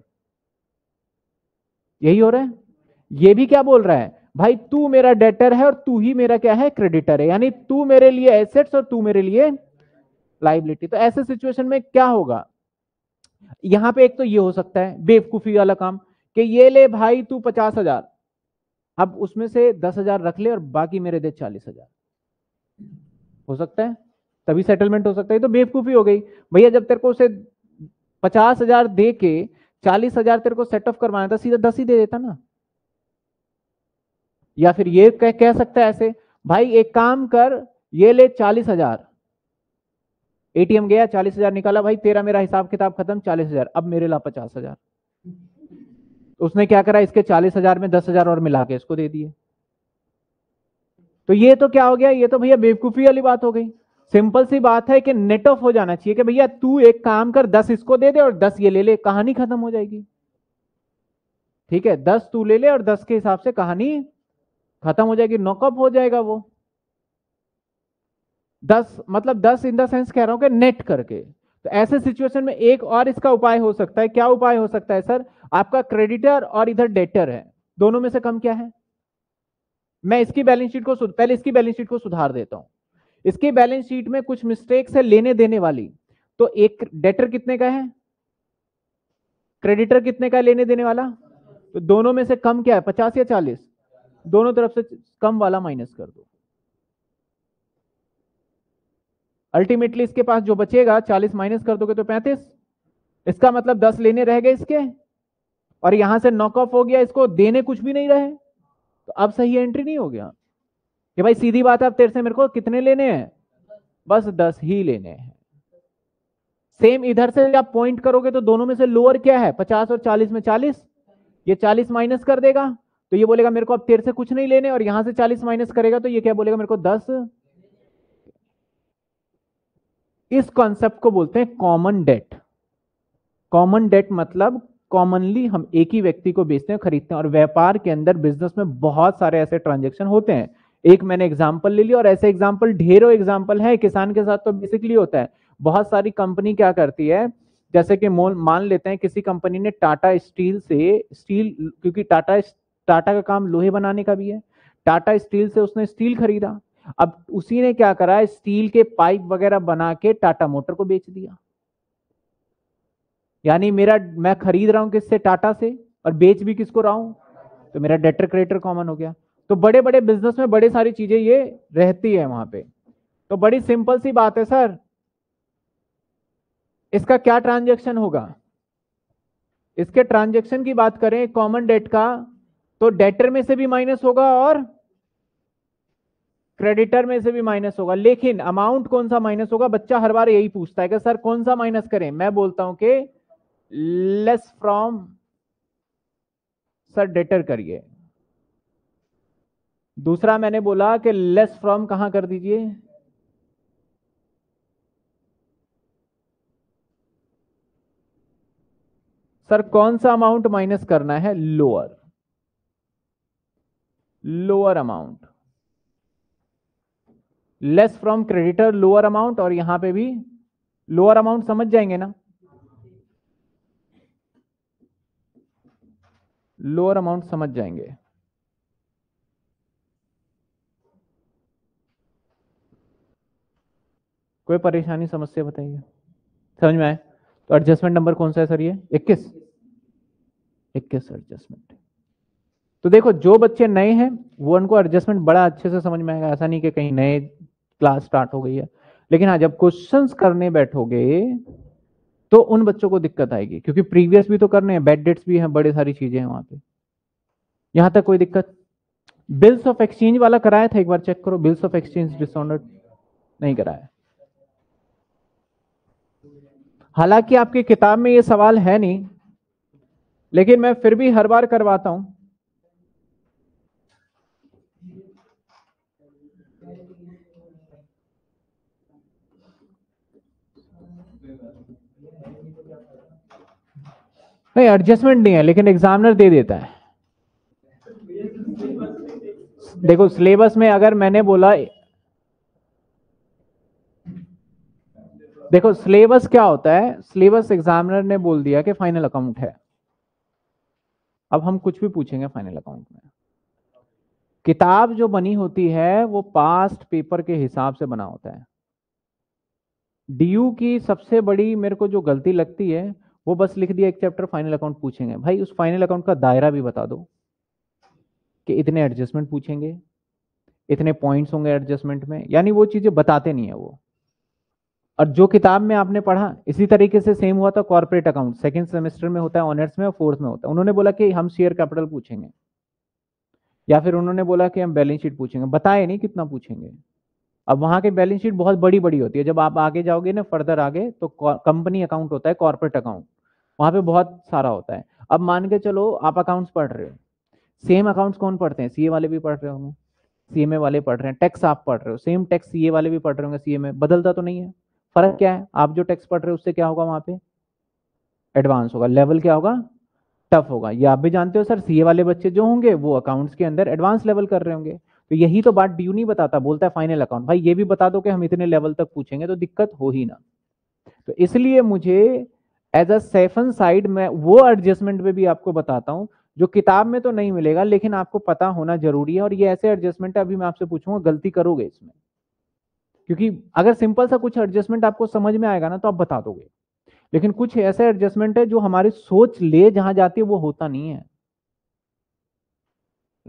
यही हो रहा है। ये भी क्या बोल रहा है, भाई तू मेरा डेटर है और तू ही मेरा क्या है, क्रेडिटर है। यानी तू मेरे लिए एसेट्स और तू मेरे लिए लायबिलिटी। तो ऐसे सिचुएशन में क्या होगा, यहां पे एक तो ये हो सकता है बेवकूफी वाला काम कि ये ले भाई तू 50,000, अब उसमें से 10,000 रख ले और बाकी मेरे दे 40,000। हो सकता है तभी सेटलमेंट हो सकता है। तो बेवकूफी हो गई, भैया जब तेरे को उसे 50,000 दे के 40,000 तेरे को सेट ऑफ करवाना था, सीधा 10 ही दे देता ना। या फिर ये कह सकता है ऐसे, भाई एक काम कर ये ले 40,000, एटीएम गया 40,000 निकाला, भाई तेरा मेरा हिसाब किताब खत्म 40,000, अब मेरे ला 50,000। उसने क्या करा, इसके 40,000 में 10,000 और मिला के इसको दे दिए। तो ये तो क्या हो गया, ये तो भैया बेवकूफी वाली बात हो गई। सिंपल सी बात है कि नेट ऑफ हो जाना चाहिए कि भैया तू एक काम कर 10 इसको दे दे और 10 ये ले ले, कहानी खत्म हो जाएगी। ठीक है, 10 तू ले ले और 10 के हिसाब से कहानी खत्म हो जाएगी, नॉकअप हो जाएगा वो 10, मतलब 10 इन द सेंस कह रहा हूं कि नेट करके। तो ऐसे सिचुएशन में एक और इसका उपाय हो सकता है। क्या उपाय हो सकता है सर? आपका क्रेडिटर और इधर डेटर है, दोनों में से कम क्या है? मैं इसकी बैलेंस शीट को पहले इसकी बैलेंस शीट को सुधार देता हूं। इसकी बैलेंस शीट में कुछ मिस्टेक्स है लेने देने वाली, तो एक डेटर कितने का है, क्रेडिटर कितने का है लेने देने वाला, तो दोनों में से कम क्या है, 50 या 40, दोनों तरफ से कम वाला माइनस कर दो। अल्टीमेटली इसके पास जो बचेगा 40 माइनस कर दोगे तो 35, इसका मतलब 10 लेने रह गए इसके और यहां से नॉक ऑफ हो गया, इसको देने कुछ भी नहीं रहे, तो अब सही एंट्री नहीं हो गया कि भाई सीधी बात है अब तेरे से मेरे को कितने लेने हैं, बस 10 ही लेने हैं। सेम इधर से आप पॉइंट करोगे तो दोनों में से लोअर क्या है, 50 और 40 में 40, ये 40 माइनस कर देगा तो ये बोलेगा मेरे को अब तेरे से कुछ नहीं लेने, और यहां से 40 माइनस करेगा तो ये क्या बोलेगा, मेरे को 10। इस कॉन्सेप्ट को बोलते हैं कॉमन डेट। कॉमन डेट मतलब कॉमनली हम एक ही व्यक्ति को बेचते हैं, खरीदते हैं, और व्यापार के अंदर बिजनेस में बहुत सारे ऐसे ट्रांजैक्शन होते हैं। एक मैंने एग्जांपल ले लिया और ऐसे एग्जांपल ढेरों एग्जांपल है। किसान के साथ तो बेसिकली होता है, बहुत सारी कंपनी क्या करती है, जैसे कि मान लेते हैं किसी कंपनी ने टाटा स्टील से स्टील, क्योंकि टाटा का काम लोहे बनाने का भी है, टाटा स्टील से उसने स्टील खरीदा, अब उसी ने क्या करा, स्टील के पाइप वगैरह बना के टाटा मोटर को बेच दिया। यानी मैं खरीद रहा हूं किससे, टाटा से, और बेच भी किसको रहा हूं, तो मेरा डेटर क्रेडिटर कॉमन हो गया। तो बड़े बड़े बिजनेस में बड़े सारी चीजें ये रहती है वहां पे। तो बड़ी सिंपल सी बात है सर, इसका क्या ट्रांजैक्शन होगा, इसके ट्रांजैक्शन की बात करें कॉमन डेट का, तो डेटर में से भी माइनस होगा और क्रेडिटर में से भी माइनस होगा, लेकिन अमाउंट कौन सा माइनस होगा? बच्चा हर बार यही पूछता है कि सर कौन सा माइनस करें। मैं बोलता हूं कि लेस फ्रॉम सर डेटर करिए। दूसरा मैंने बोला कि लेस फ्रॉम कहां कर दीजिए, सर कौन सा अमाउंट माइनस करना है, lower, lower amount. Less from creditor, lower amount, और यहां पे भी लोअर अमाउंट, समझ जाएंगे ना, लोअर अमाउंट समझ जाएंगे। कोई परेशानी समस्या बताइए, समझ में आए? तो एडजस्टमेंट नंबर कौन सा है सर, ये 21 एडजस्टमेंट। तो देखो जो बच्चे नए हैं वो उनको एडजस्टमेंट बड़ा अच्छे से समझ में आएगा, ऐसा नहीं कि कहीं नए क्लास स्टार्ट हो गई है। लेकिन हाँ, जब क्वेश्चंस करने बैठोगे तो उन बच्चों को दिक्कत आएगी, क्योंकि प्रीवियस भी तो करने हैं, बैड डेट्स भी हैं, बड़े सारी चीजें हैं वहां पे। यहां तक कोई दिक्कत? बिल्स ऑफ एक्सचेंज वाला कराया था, एक बार चेक करो, बिल्स ऑफ एक्सचेंज डिसऑनर्ड नहीं कराया। हालांकि आपकी किताब में ये सवाल है नहीं, लेकिन मैं फिर भी हर बार करवाता हूं। नहीं एडजस्टमेंट नहीं है, लेकिन एग्जामिनर दे देता है। देखो सिलेबस में अगर मैंने बोला, देखो सिलेबस क्या होता है, सिलेबस एग्जामिनर ने बोल दिया कि फाइनल अकाउंट है, अब हम कुछ भी पूछेंगे फाइनल अकाउंट में। किताब जो बनी होती है वो पास्ट पेपर के हिसाब से बना होता है। डीयू की सबसे बड़ी मेरे को जो गलती लगती है वो बस लिख दिया एक चैप्टर फाइनल अकाउंट पूछेंगे। भाई उस फाइनल अकाउंट का दायरा भी बता दो कि इतने एडजस्टमेंट पूछेंगे, इतने पॉइंट्स होंगे एडजस्टमेंट में, यानी वो चीजें बताते नहीं है वो। और जो किताब में आपने पढ़ा, इसी तरीके से सेम हुआ था कॉर्पोरेट अकाउंट, सेकेंड सेमेस्टर में होता है ऑनर्स में और फोर्थ में होता है। उन्होंने बोला कि हम शेयर कैपिटल पूछेंगे, या फिर उन्होंने बोला कि हम बैलेंस शीट पूछेंगे, बताए नहीं कितना पूछेंगे। अब वहां के बैलेंस शीट बहुत बड़ी बड़ी होती है। जब आप आगे जाओगे ना फर्दर आगे, तो कंपनी अकाउंट होता है, कॉर्पोरेट अकाउंट, वहां पे बहुत सारा होता है। अब मान के चलो आप अकाउंट्स पढ़ रहे हो, सेम अकाउंट्स कौन पढ़ते हैं, सीए वाले भी पढ़ रहे होंगे, सीएमए वाले पढ़ रहे हैं, टैक्स आप पढ़ रहे हो, सेम टैक्स सीए वाले भी पढ़ रहे होंगे, सीएमए बदलता तो नहीं है, फर्क क्या है? आप जो टैक्स पढ़ रहे हो उससे क्या होगा, वहाँ पे एडवांस होगा, लेवल क्या होगा, टफ होगा। ये आप भी जानते हो सर, सीए वाले बच्चे जो होंगे वो अकाउंट्स के अंदर एडवांस लेवल कर रहे होंगे। तो यही तो बात डीयू नहीं बताता, बोलता है फाइनल अकाउंट, भाई ये भी बता दो कि हम इतने लेवल तक पूछेंगे तो दिक्कत हो ही ना। तो इसलिए मुझे एज अ सेफन साइड मैं वो एडजस्टमेंट में भी आपको बताता हूँ जो किताब में तो नहीं मिलेगा, लेकिन आपको पता होना जरूरी है। और ये ऐसे एडजस्टमेंट है, अभी मैं आपसे पूछूंगा गलती करोगे इसमें, क्योंकि अगर सिंपल सा कुछ एडजस्टमेंट आपको समझ में आएगा ना तो आप बता दोगे, लेकिन कुछ ऐसे एडजस्टमेंट है जो हमारी सोच ले जहां जाती है वो होता नहीं है,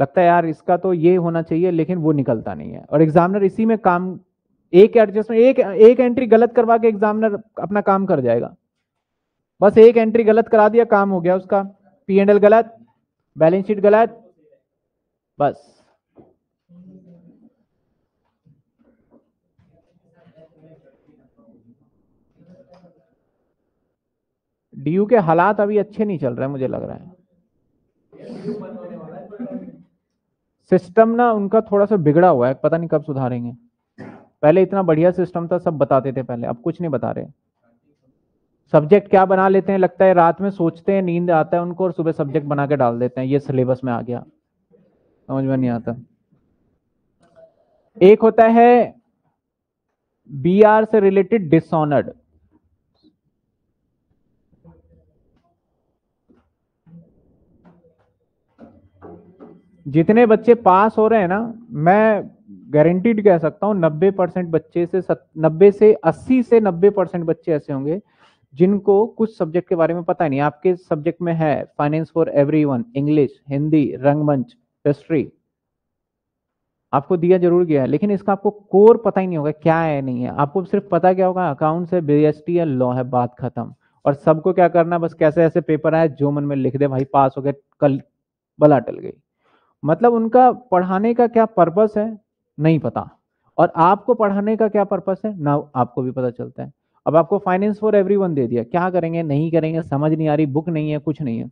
लगता है यार इसका तो ये होना चाहिए लेकिन वो निकलता नहीं है। और एग्जामिनर इसी में काम, एक एडजस्टमेंट एक एंट्री गलत करवा के एग्जामिनर अपना काम कर जाएगा, बस एक एंट्री गलत करा दिया काम हो गया उसका, P&L गलत, बैलेंस शीट गलत, बस। डीयू के हालात अभी अच्छे नहीं चल रहे हैं मुझे लग रहा है, सिस्टम ना उनका थोड़ा सा बिगड़ा हुआ है, पता नहीं कब सुधारेंगे। पहले इतना बढ़िया सिस्टम था, सब बताते थे पहले, अब कुछ नहीं बता रहे। सब्जेक्ट क्या बना लेते हैं, लगता है रात में सोचते हैं, नींद आता है उनको और सुबह सब्जेक्ट बना के डाल देते हैं, ये सिलेबस में आ गया, समझ में नहीं आता। एक होता है बीआर से रिलेटेड डिसऑनर्ड, जितने बच्चे पास हो रहे हैं ना, मैं गारंटीड कह सकता हूं 90% बच्चे से 80 से 90% बच्चे ऐसे होंगे जिनको कुछ सब्जेक्ट के बारे में पता ही नहीं। आपके सब्जेक्ट में है finance for everyone, English, Hindi, रंगमंच, हिस्ट्री, आपको दिया जरूर गया है, लेकिन इसका आपको कोर पता ही नहीं होगा क्या है नहीं है। आपको सिर्फ पता क्या होगा, अकाउंट्स है, BST है, लॉ है, बात खत्म। और सबको क्या करना, बस कैसे ऐसे पेपर आए जो मन में लिख दे, भाई पास हो गए कल बला टल गई, मतलब उनका पढ़ाने का क्या पर्पस है नहीं पता, और आपको पढ़ाने का क्या पर्पस है ना आपको भी पता चलता है। अब आपको फाइनेंस फॉर एवरीवन दे दिया, क्या करेंगे नहीं करेंगे समझ नहीं आ रही, बुक नहीं है, कुछ नहीं है।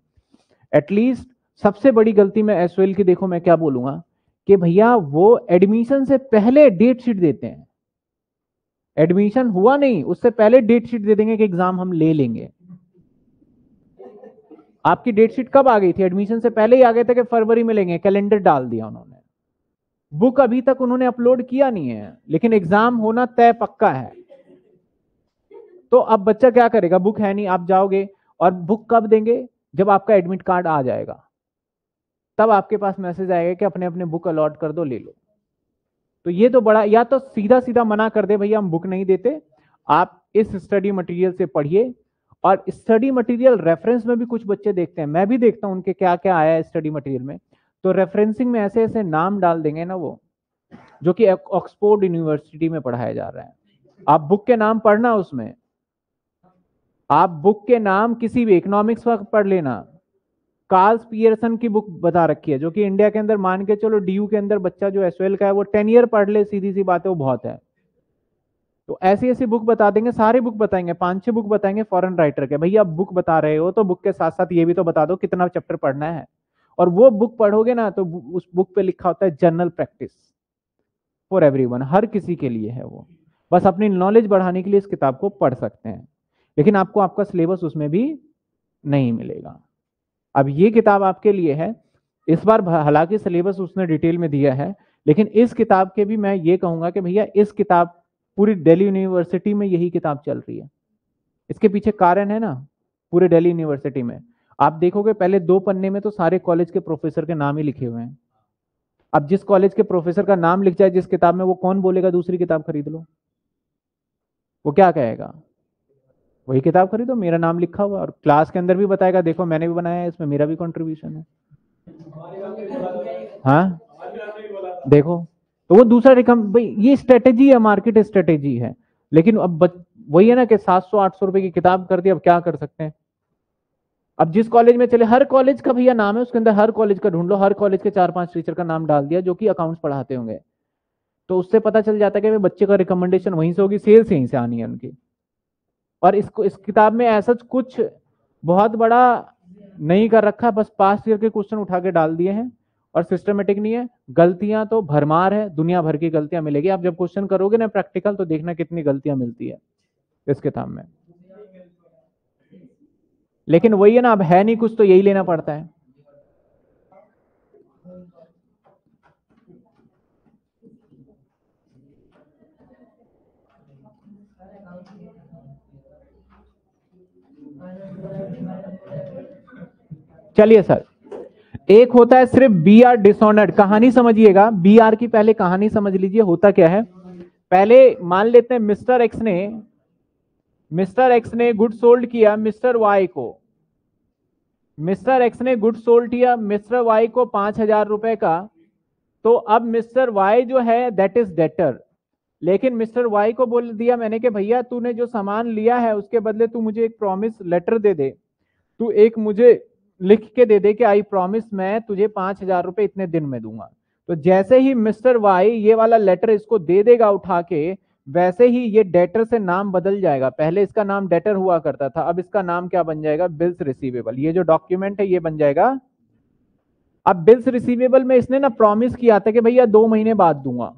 एटलीस्ट सबसे बड़ी गलती मैं एसओएल की देखो मैं क्या बोलूंगा कि भैया वो एडमिशन से पहले डेट शीट देते हैं, एडमिशन हुआ नहीं उससे पहले डेट शीट दे देंगे कि एग्जाम हम ले लेंगे। आपकी डेट शीट कब आ गई थी, एडमिशन से पहले ही आ गए थे कि फरवरी में लेंगे, कैलेंडर डाल दिया उन्होंने, बुक अभी तक उन्होंने अपलोड किया नहीं है, लेकिन एग्जाम होना तय पक्का है। तो अब बच्चा क्या करेगा, बुक है नहीं, आप जाओगे, और बुक कब देंगे जब आपका एडमिट कार्ड आ जाएगा, तब आपके पास मैसेज आएगा कि अपने अपने बुक अलॉट कर दो ले लो। तो ये तो बड़ा, या तो सीधा सीधा मना कर दे भैया हम बुक नहीं देते, आप इस स्टडी मटेरियल से पढ़िए। और स्टडी मटेरियल रेफरेंस में भी कुछ बच्चे देखते हैं, मैं भी देखता हूं उनके क्या क्या आया है स्टडी मटेरियल में, तो रेफरेंसिंग में ऐसे ऐसे नाम डाल देंगे ना वो जो कि ऑक्सफोर्ड यूनिवर्सिटी में पढ़ाया जा रहा है। आप बुक के नाम पढ़ना, उसमें आप बुक के नाम किसी भी इकोनॉमिक्स का पढ़ लेना, कार्ल्स पियर्सन की बुक बता रखी है जो कि इंडिया के अंदर मान के चलो डीयू के अंदर बच्चा जो एसओएल का है वो 10 ईयर पढ़ ले, सीधी सी बात है वो बहुत है। तो ऐसी ऐसी बुक बता देंगे, सारी बुक बताएंगे, 5-6 बुक बताएंगे फॉरेन राइटर के, भैया आप बुक बता रहे हो तो बुक के साथ साथ ये भी तो बता दो कितना चैप्टर पढ़ना है। और वो बुक पढ़ोगे ना तो उस बुक पे लिखा होता है जनरल प्रैक्टिस फॉर एवरीवन, हर किसी के लिए है वो, बस अपनी नॉलेज बढ़ाने के लिए इस किताब को पढ़ सकते हैं, लेकिन आपको आपका सिलेबस उसमें भी नहीं मिलेगा। अब ये किताब आपके लिए है, इस बार हालांकि सिलेबस उसने डिटेल में दिया है, लेकिन इस किताब के भी मैं ये कहूंगा कि भैया इस किताब पूरी दिल्ली यूनिवर्सिटी में यही किताब चल रही है, इसके पीछे कारण है ना पूरे दिल्ली यूनिवर्सिटी में। आप देखोगे पहले 2 पन्ने में तो सारे कॉलेज के प्रोफेसर के नाम ही लिखे हुए हैं, अब जिस कॉलेज के प्रोफेसर का नाम लिख जाए जिस किताब में, वो कौन बोलेगा दूसरी किताब खरीद लो, वो क्या कहेगा, वही किताब खरीदो मेरा नाम लिखा हुआ, और क्लास के अंदर भी बताएगा देखो मैंने भी बनाया है, इसमें मेरा भी कंट्रीब्यूशन है। हाँ देखो तो वो दूसरा रिकम, भाई ये स्ट्रेटेजी है, मार्केट स्ट्रेटेजी है, लेकिन अब वही है ना कि 700-800 रुपए की किताब कर दी, अब क्या कर सकते हैं। अब जिस कॉलेज में चले, हर कॉलेज का भैया नाम है उसके अंदर, हर कॉलेज का ढूंढ लो, हर कॉलेज के 4-5 टीचर का नाम डाल दिया जो कि अकाउंट्स पढ़ाते होंगे, तो उससे पता चल जाता है कि बच्चे का रिकमेंडेशन वहीं से होगी, सेल्स यहीं से आनी है उनकी। और इसको इस किताब में ऐसा कुछ बहुत बड़ा नहीं कर रखा, बस पास्ट ईयर के क्वेश्चन उठा के डाल दिए हैं और सिस्टमेटिक नहीं है। गलतियां तो भरमार है, दुनिया भर की गलतियां मिलेगी। आप जब क्वेश्चन करोगे ना प्रैक्टिकल तो देखना कितनी गलतियां मिलती है इस किताब में। लेकिन वही है ना, अब है नहीं कुछ तो यही लेना पड़ता है। चलिए सर, एक होता है सिर्फ बी आर डिसऑनर्ड। कहानी समझिएगा, बी आर की पहले कहानी समझ लीजिए। होता क्या है, पहले मान लेते हैं मिस्टर एक्स ने गुड सोल्ड किया मिस्टर वाई को। मिस्टर एक्स ने गुड सोल्ड किया मिस्टर वाई को 5,000 रुपए का। तो अब मिस्टर वाई जो है दैट इज डेटर, लेकिन मिस्टर वाई को बोल दिया मैंने कि भैया तूने जो सामान लिया है उसके बदले तू मुझे एक प्रॉमिस लेटर दे दे, तू एक मुझे लिख के दे दे कि आई प्रॉमिस मैं तुझे 5,000 रुपए इतने दिन में दूंगा। तो जैसे ही मिस्टर वाई ये वाला लेटर इसको दे देगा उठा के, वैसे ही ये डेटर से नाम बदल जाएगा। पहले इसका नाम डेटर हुआ करता था, अब इसका नाम क्या बन जाएगा, बिल्स रिसीवेबल। ये जो डॉक्यूमेंट है ये बन जाएगा। अब बिल्स रिसीवेबल में इसने ना प्रॉमिस किया था कि भैया 2 महीने बाद दूंगा।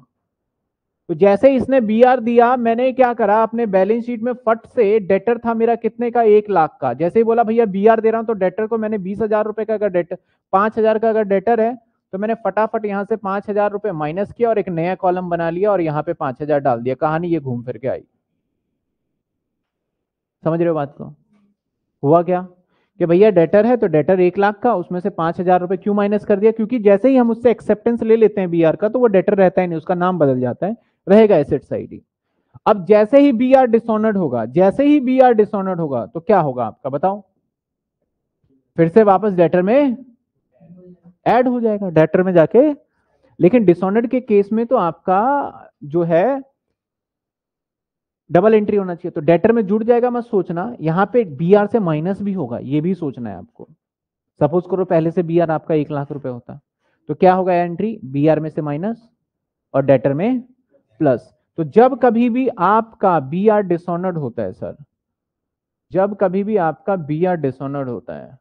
तो जैसे ही इसने बीआर दिया, मैंने क्या करा अपने बैलेंस शीट में फट से, डेटर था मेरा कितने का, 1 लाख का। जैसे ही बोला भैया बीआर दे रहा हूं तो डेटर को मैंने 20,000 रुपए का, अगर डेटर 5,000 का अगर डेटर है तो मैंने फटाफट यहां से 5,000 रुपए माइनस किया और एक नया कॉलम बना लिया और यहां पे 5,000 डाल दिया। कहानी ये घूम फिर के आई। समझ रहे हो बात को? हुआ क्या कि भैया डेटर है तो डेटर 1 लाख का, उसमें से 5,000 रुपए क्यों माइनस कर दिया, क्योंकि जैसे ही हम उससे एक्सेप्टेंस ले लेते हैं बीआर का तो वो डेटर रहता ही नहीं, उसका नाम बदल जाता है, रहेगा एसेट्स आईडी। अब जैसे ही बीआर डिसऑनर्ड होगा, जैसे ही बीआर डिसऑनर्ड होगा तो क्या होगा आपका, बताओ? फिर से वापस डेटर में ऐड हो जाएगा, डेटर में जाके। लेकिन डिसऑनर्ड के केस में तो आपका जो है डबल एंट्री होना चाहिए, तो डेटर में जुड़ जाएगा मत सोचना, यहां पे बीआर से माइनस भी होगा, ये भी सोचना है आपको। सपोज करो पहले से बीआर आपका 1 लाख रुपए होता तो क्या होगा, एंट्री बीआर में से माइनस और डेटर में प्लस। तो जब कभी भी आपका बीआर डिसऑनर्ड होता है सर, जब कभी भी आपका बीआर डिसऑनर्ड होता है,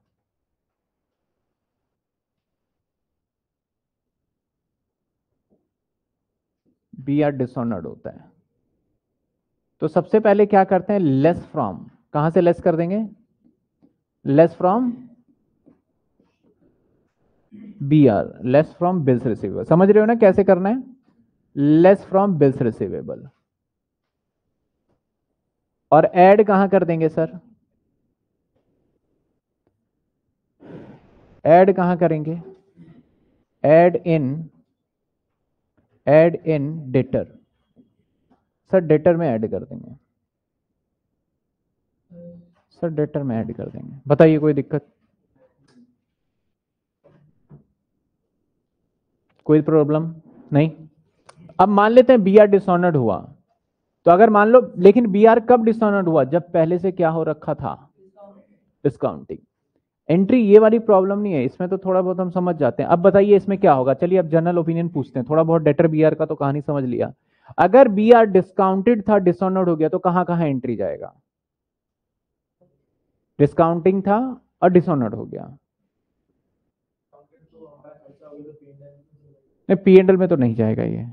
बीआर डिसऑनर्ड होता है तो सबसे पहले क्या करते हैं, लेस फ्रॉम, कहां से लेस कर देंगे, less from BR, less from bills receivable. समझ रहे हो ना कैसे करना है, लेस फ्रॉम बिल्स रिसीवेबल। और ऐड कहां कर देंगे सर, ऐड कहां करेंगे, add in debtor sir, debtor में ऐड कर देंगे सर, डेटर में ऐड कर देंगे। बताइए कोई प्रॉब्लम नहीं। अब मान लेते हैं बीआर डिसऑनर्ड हुआ, तो अगर मान लो, लेकिन बीआर कब डिसऑनर्ड हुआ, जब पहले से क्या हो रखा था, डिस्काउंटिंग एंट्री। ये वाली प्रॉब्लम नहीं है, इसमें तो थोड़ा बहुत हम समझ जाते हैं। अब बताइए इसमें क्या होगा। चलिए अब जनरल ओपिनियन पूछते हैं, थोड़ा बहुत डेटर बीआर का तो कहानी समझ लिया। अगर बीआर डिस्काउंटेड था, डिसऑनर्ड हो गया, तो कहां कहां एंट्री जाएगा, डिस्काउंटिंग था और डिसऑनर्ड हो गया, पी एंड एल में तो नहीं जाएगा ये,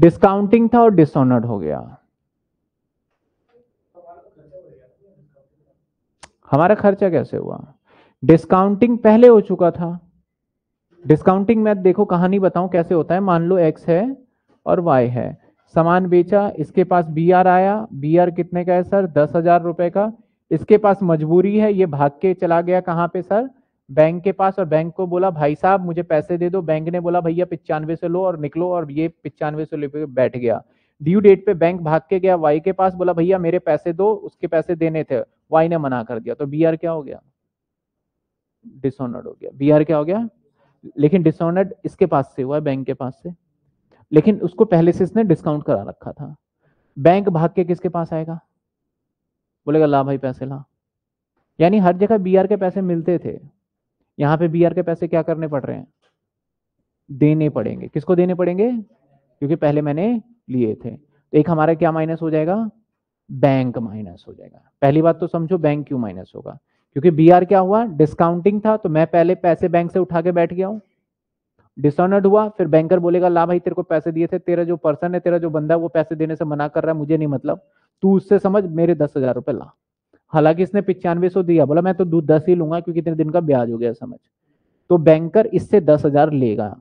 डिस्काउंटिंग था और डिसऑनर्ड हो गया, हमारा खर्चा कैसे हुआ, डिस्काउंटिंग पहले हो चुका था। डिस्काउंटिंग में देखो कहानी बताऊं कैसे होता है, मान लो एक्स है और वाई है, सामान बेचा, इसके पास बीआर आया, बीआर कितने का है सर, 10,000 रुपए का। इसके पास मजबूरी है, ये भाग के चला गया कहां पे सर, बैंक के पास, और बैंक को बोला भाई साहब मुझे पैसे दे दो। बैंक ने बोला भैया 95 से लो और निकलो, और ये 95 से लेकर बैठ गया। ड्यू डेट पे बैंक भाग के गया वाई के पास, बोला भैया मेरे पैसे दो, उसके पैसे देने थे, वाई ने मना कर दिया। तो बीआर क्या हो गया, डिसऑनर्ड हो गया। बीआर क्या हो गया, लेकिन डिसऑनर्ड इसके पास से हुआ, बैंक के पास से, लेकिन उसको पहले से इसने डिस्काउंट करा रखा था। बैंक भाग के किसके पास आएगा, बोलेगा ला भाई पैसे ला, यानी हर जगह बीआर के पैसे मिलते थे, यहां पे बीआर के पैसे क्या करने पड़ रहे हैं, देने पड़ेंगे। किसको देने पड़ेंगे, क्योंकि पहले मैंने लिए थे। तो एक हमारा क्या माइनस हो जाएगा, बैंक माइनस हो जाएगा। पहली बात तो समझो बैंक क्यों माइनस होगा, क्योंकि बीआर क्या हुआ, डिस्काउंटिंग था, तो मैं पहले पैसे बैंक से उठा के बैठ गया हूं, डिसऑनर्ड हुआ, फिर बैंकर बोलेगा ला भाई तेरे को पैसे दिए थे, तेरा जो पर्सन है, तेरा जो बंदा है वो पैसे देने से मना कर रहा है, मुझे नहीं मतलब, तू उससे समझ, मेरे 10,000 रुपए ला। हालांकि इसने 9500 दिया, बोला मैं तो 10 ही लूंगा क्योंकि इतने दिन का ब्याज हो गया समझ, तो बैंकर इससे 10,000 लेगा।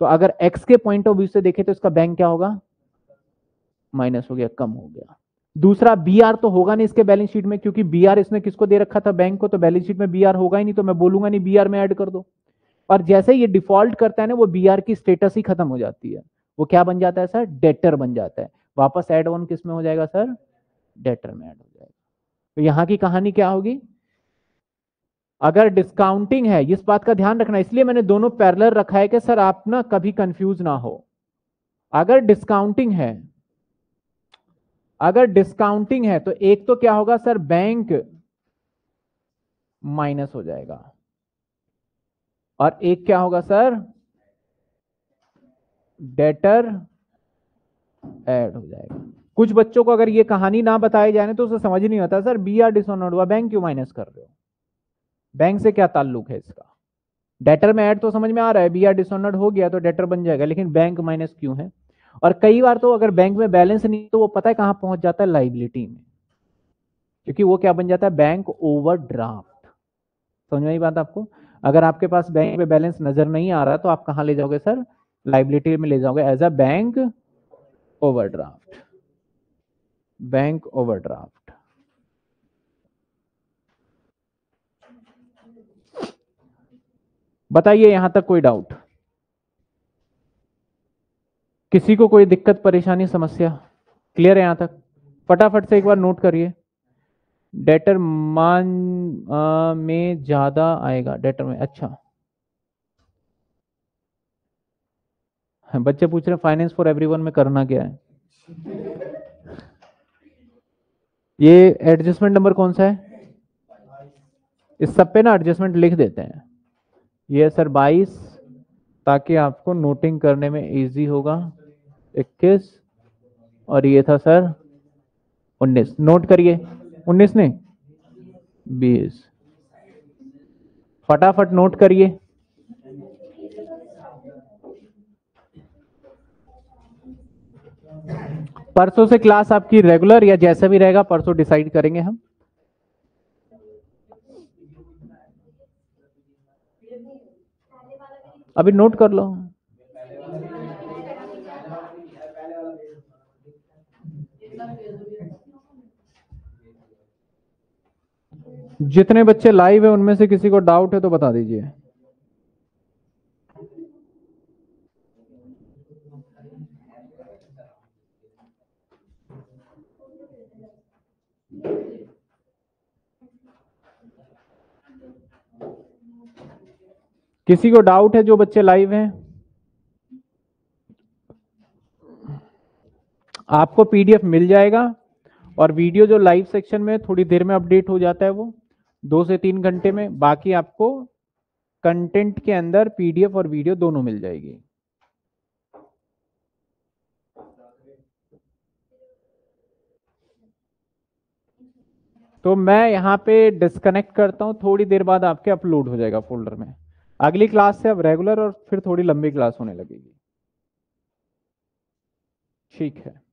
तो अगर एक्स के पॉइंट ऑफ व्यू से देखें तो इसका बैंक क्या होगा, माइनस हो गया, कम हो गया। दूसरा बीआर तो होगा नहीं इसके बैलेंस शीट में, क्योंकि बीआर इसने किसको दे रखा था, बैंक को, तो बैलेंस शीट में बीआर होगा ही नहीं, तो मैं बोलूंगा नहीं बीआर में ऐड कर दो। और जैसे ये डिफॉल्ट करता है ना, वो बीआर की स्टेटस ही खत्म हो जाती है, वो क्या बन जाता है सर, डेटर बन जाता है। वापस एड ऑन किस में हो जाएगा सर, डेटर में एड हो जाएगा। तो यहां की कहानी क्या होगी, अगर डिस्काउंटिंग है, इस बात का ध्यान रखना, इसलिए मैंने दोनों पैरेलल रखा है कि सर आप ना कभी कंफ्यूज ना हो। अगर डिस्काउंटिंग है, अगर डिस्काउंटिंग है तो एक तो क्या होगा सर, बैंक माइनस हो जाएगा, और एक क्या होगा सर, डेटर ऐड हो जाएगा। कुछ बच्चों को अगर ये कहानी ना बताई जाए तो उसे समझ नहीं आता, सर बीआर डिसऑनर्ड हुआ, बैंक क्यों माइनस कर रहे हो, बैंक से क्या ताल्लुक है इसका, डेटर में ऐड तो समझ में आ रहा है, बीआर डिसऑनर्ड हो गया तो डेटर बन जाएगा, लेकिन बैंक माइनस क्यों है। और कई बार तो अगर बैंक में बैलेंस नहीं तो वो पता है कहां पहुंच जाता है, लाइबिलिटी में, क्योंकि वो क्या बन जाता है, बैंक ओवरड्राफ्ट। समझ में आई बात आपको, अगर आपके पास बैंक में बैलेंस नजर नहीं आ रहा तो आप कहां ले जाओगे सर, लाइबिलिटी में ले जाओगे, as a bank overdraft, bank overdraft. बताइए यहां तक कोई डाउट, किसी को कोई दिक्कत, परेशानी, समस्या, क्लियर है यहां तक? फटाफट से एक बार नोट करिए, डेटर मान में ज्यादा आएगा, डेटर में। अच्छा बच्चे पूछ रहे हैं फाइनेंस फॉर एवरीवन में करना क्या है, ये एडजस्टमेंट नंबर कौन सा है, इस सब पे ना एडजस्टमेंट लिख देते हैं, ये है सर 22 ताकि आपको नोटिंग करने में इजी होगा, 21 और ये था सर 19, नोट करिए 19 ने 20, फटाफट नोट करिए। परसों से क्लास आपकी रेगुलर या जैसा भी रहेगा परसों डिसाइड करेंगे हम। अभी नोट कर लो, जितने बच्चे लाइव है उनमें से किसी को डाउट है तो बता दीजिए। किसी को डाउट है जो बच्चे लाइव हैं? आपको पीडीएफ मिल जाएगा और वीडियो जो लाइव सेक्शन में थोड़ी देर में अपडेट हो जाता है वो 2 से 3 घंटे में, बाकी आपको कंटेंट के अंदर पीडीएफ और वीडियो दोनों मिल जाएगी। तो मैं यहाँ पे डिस्कनेक्ट करता हूँ, थोड़ी देर बाद आपके अपलोड हो जाएगा फोल्डर में। अगली क्लास से अब रेगुलर और फिर थोड़ी लंबी क्लास होने लगेगी, ठीक है।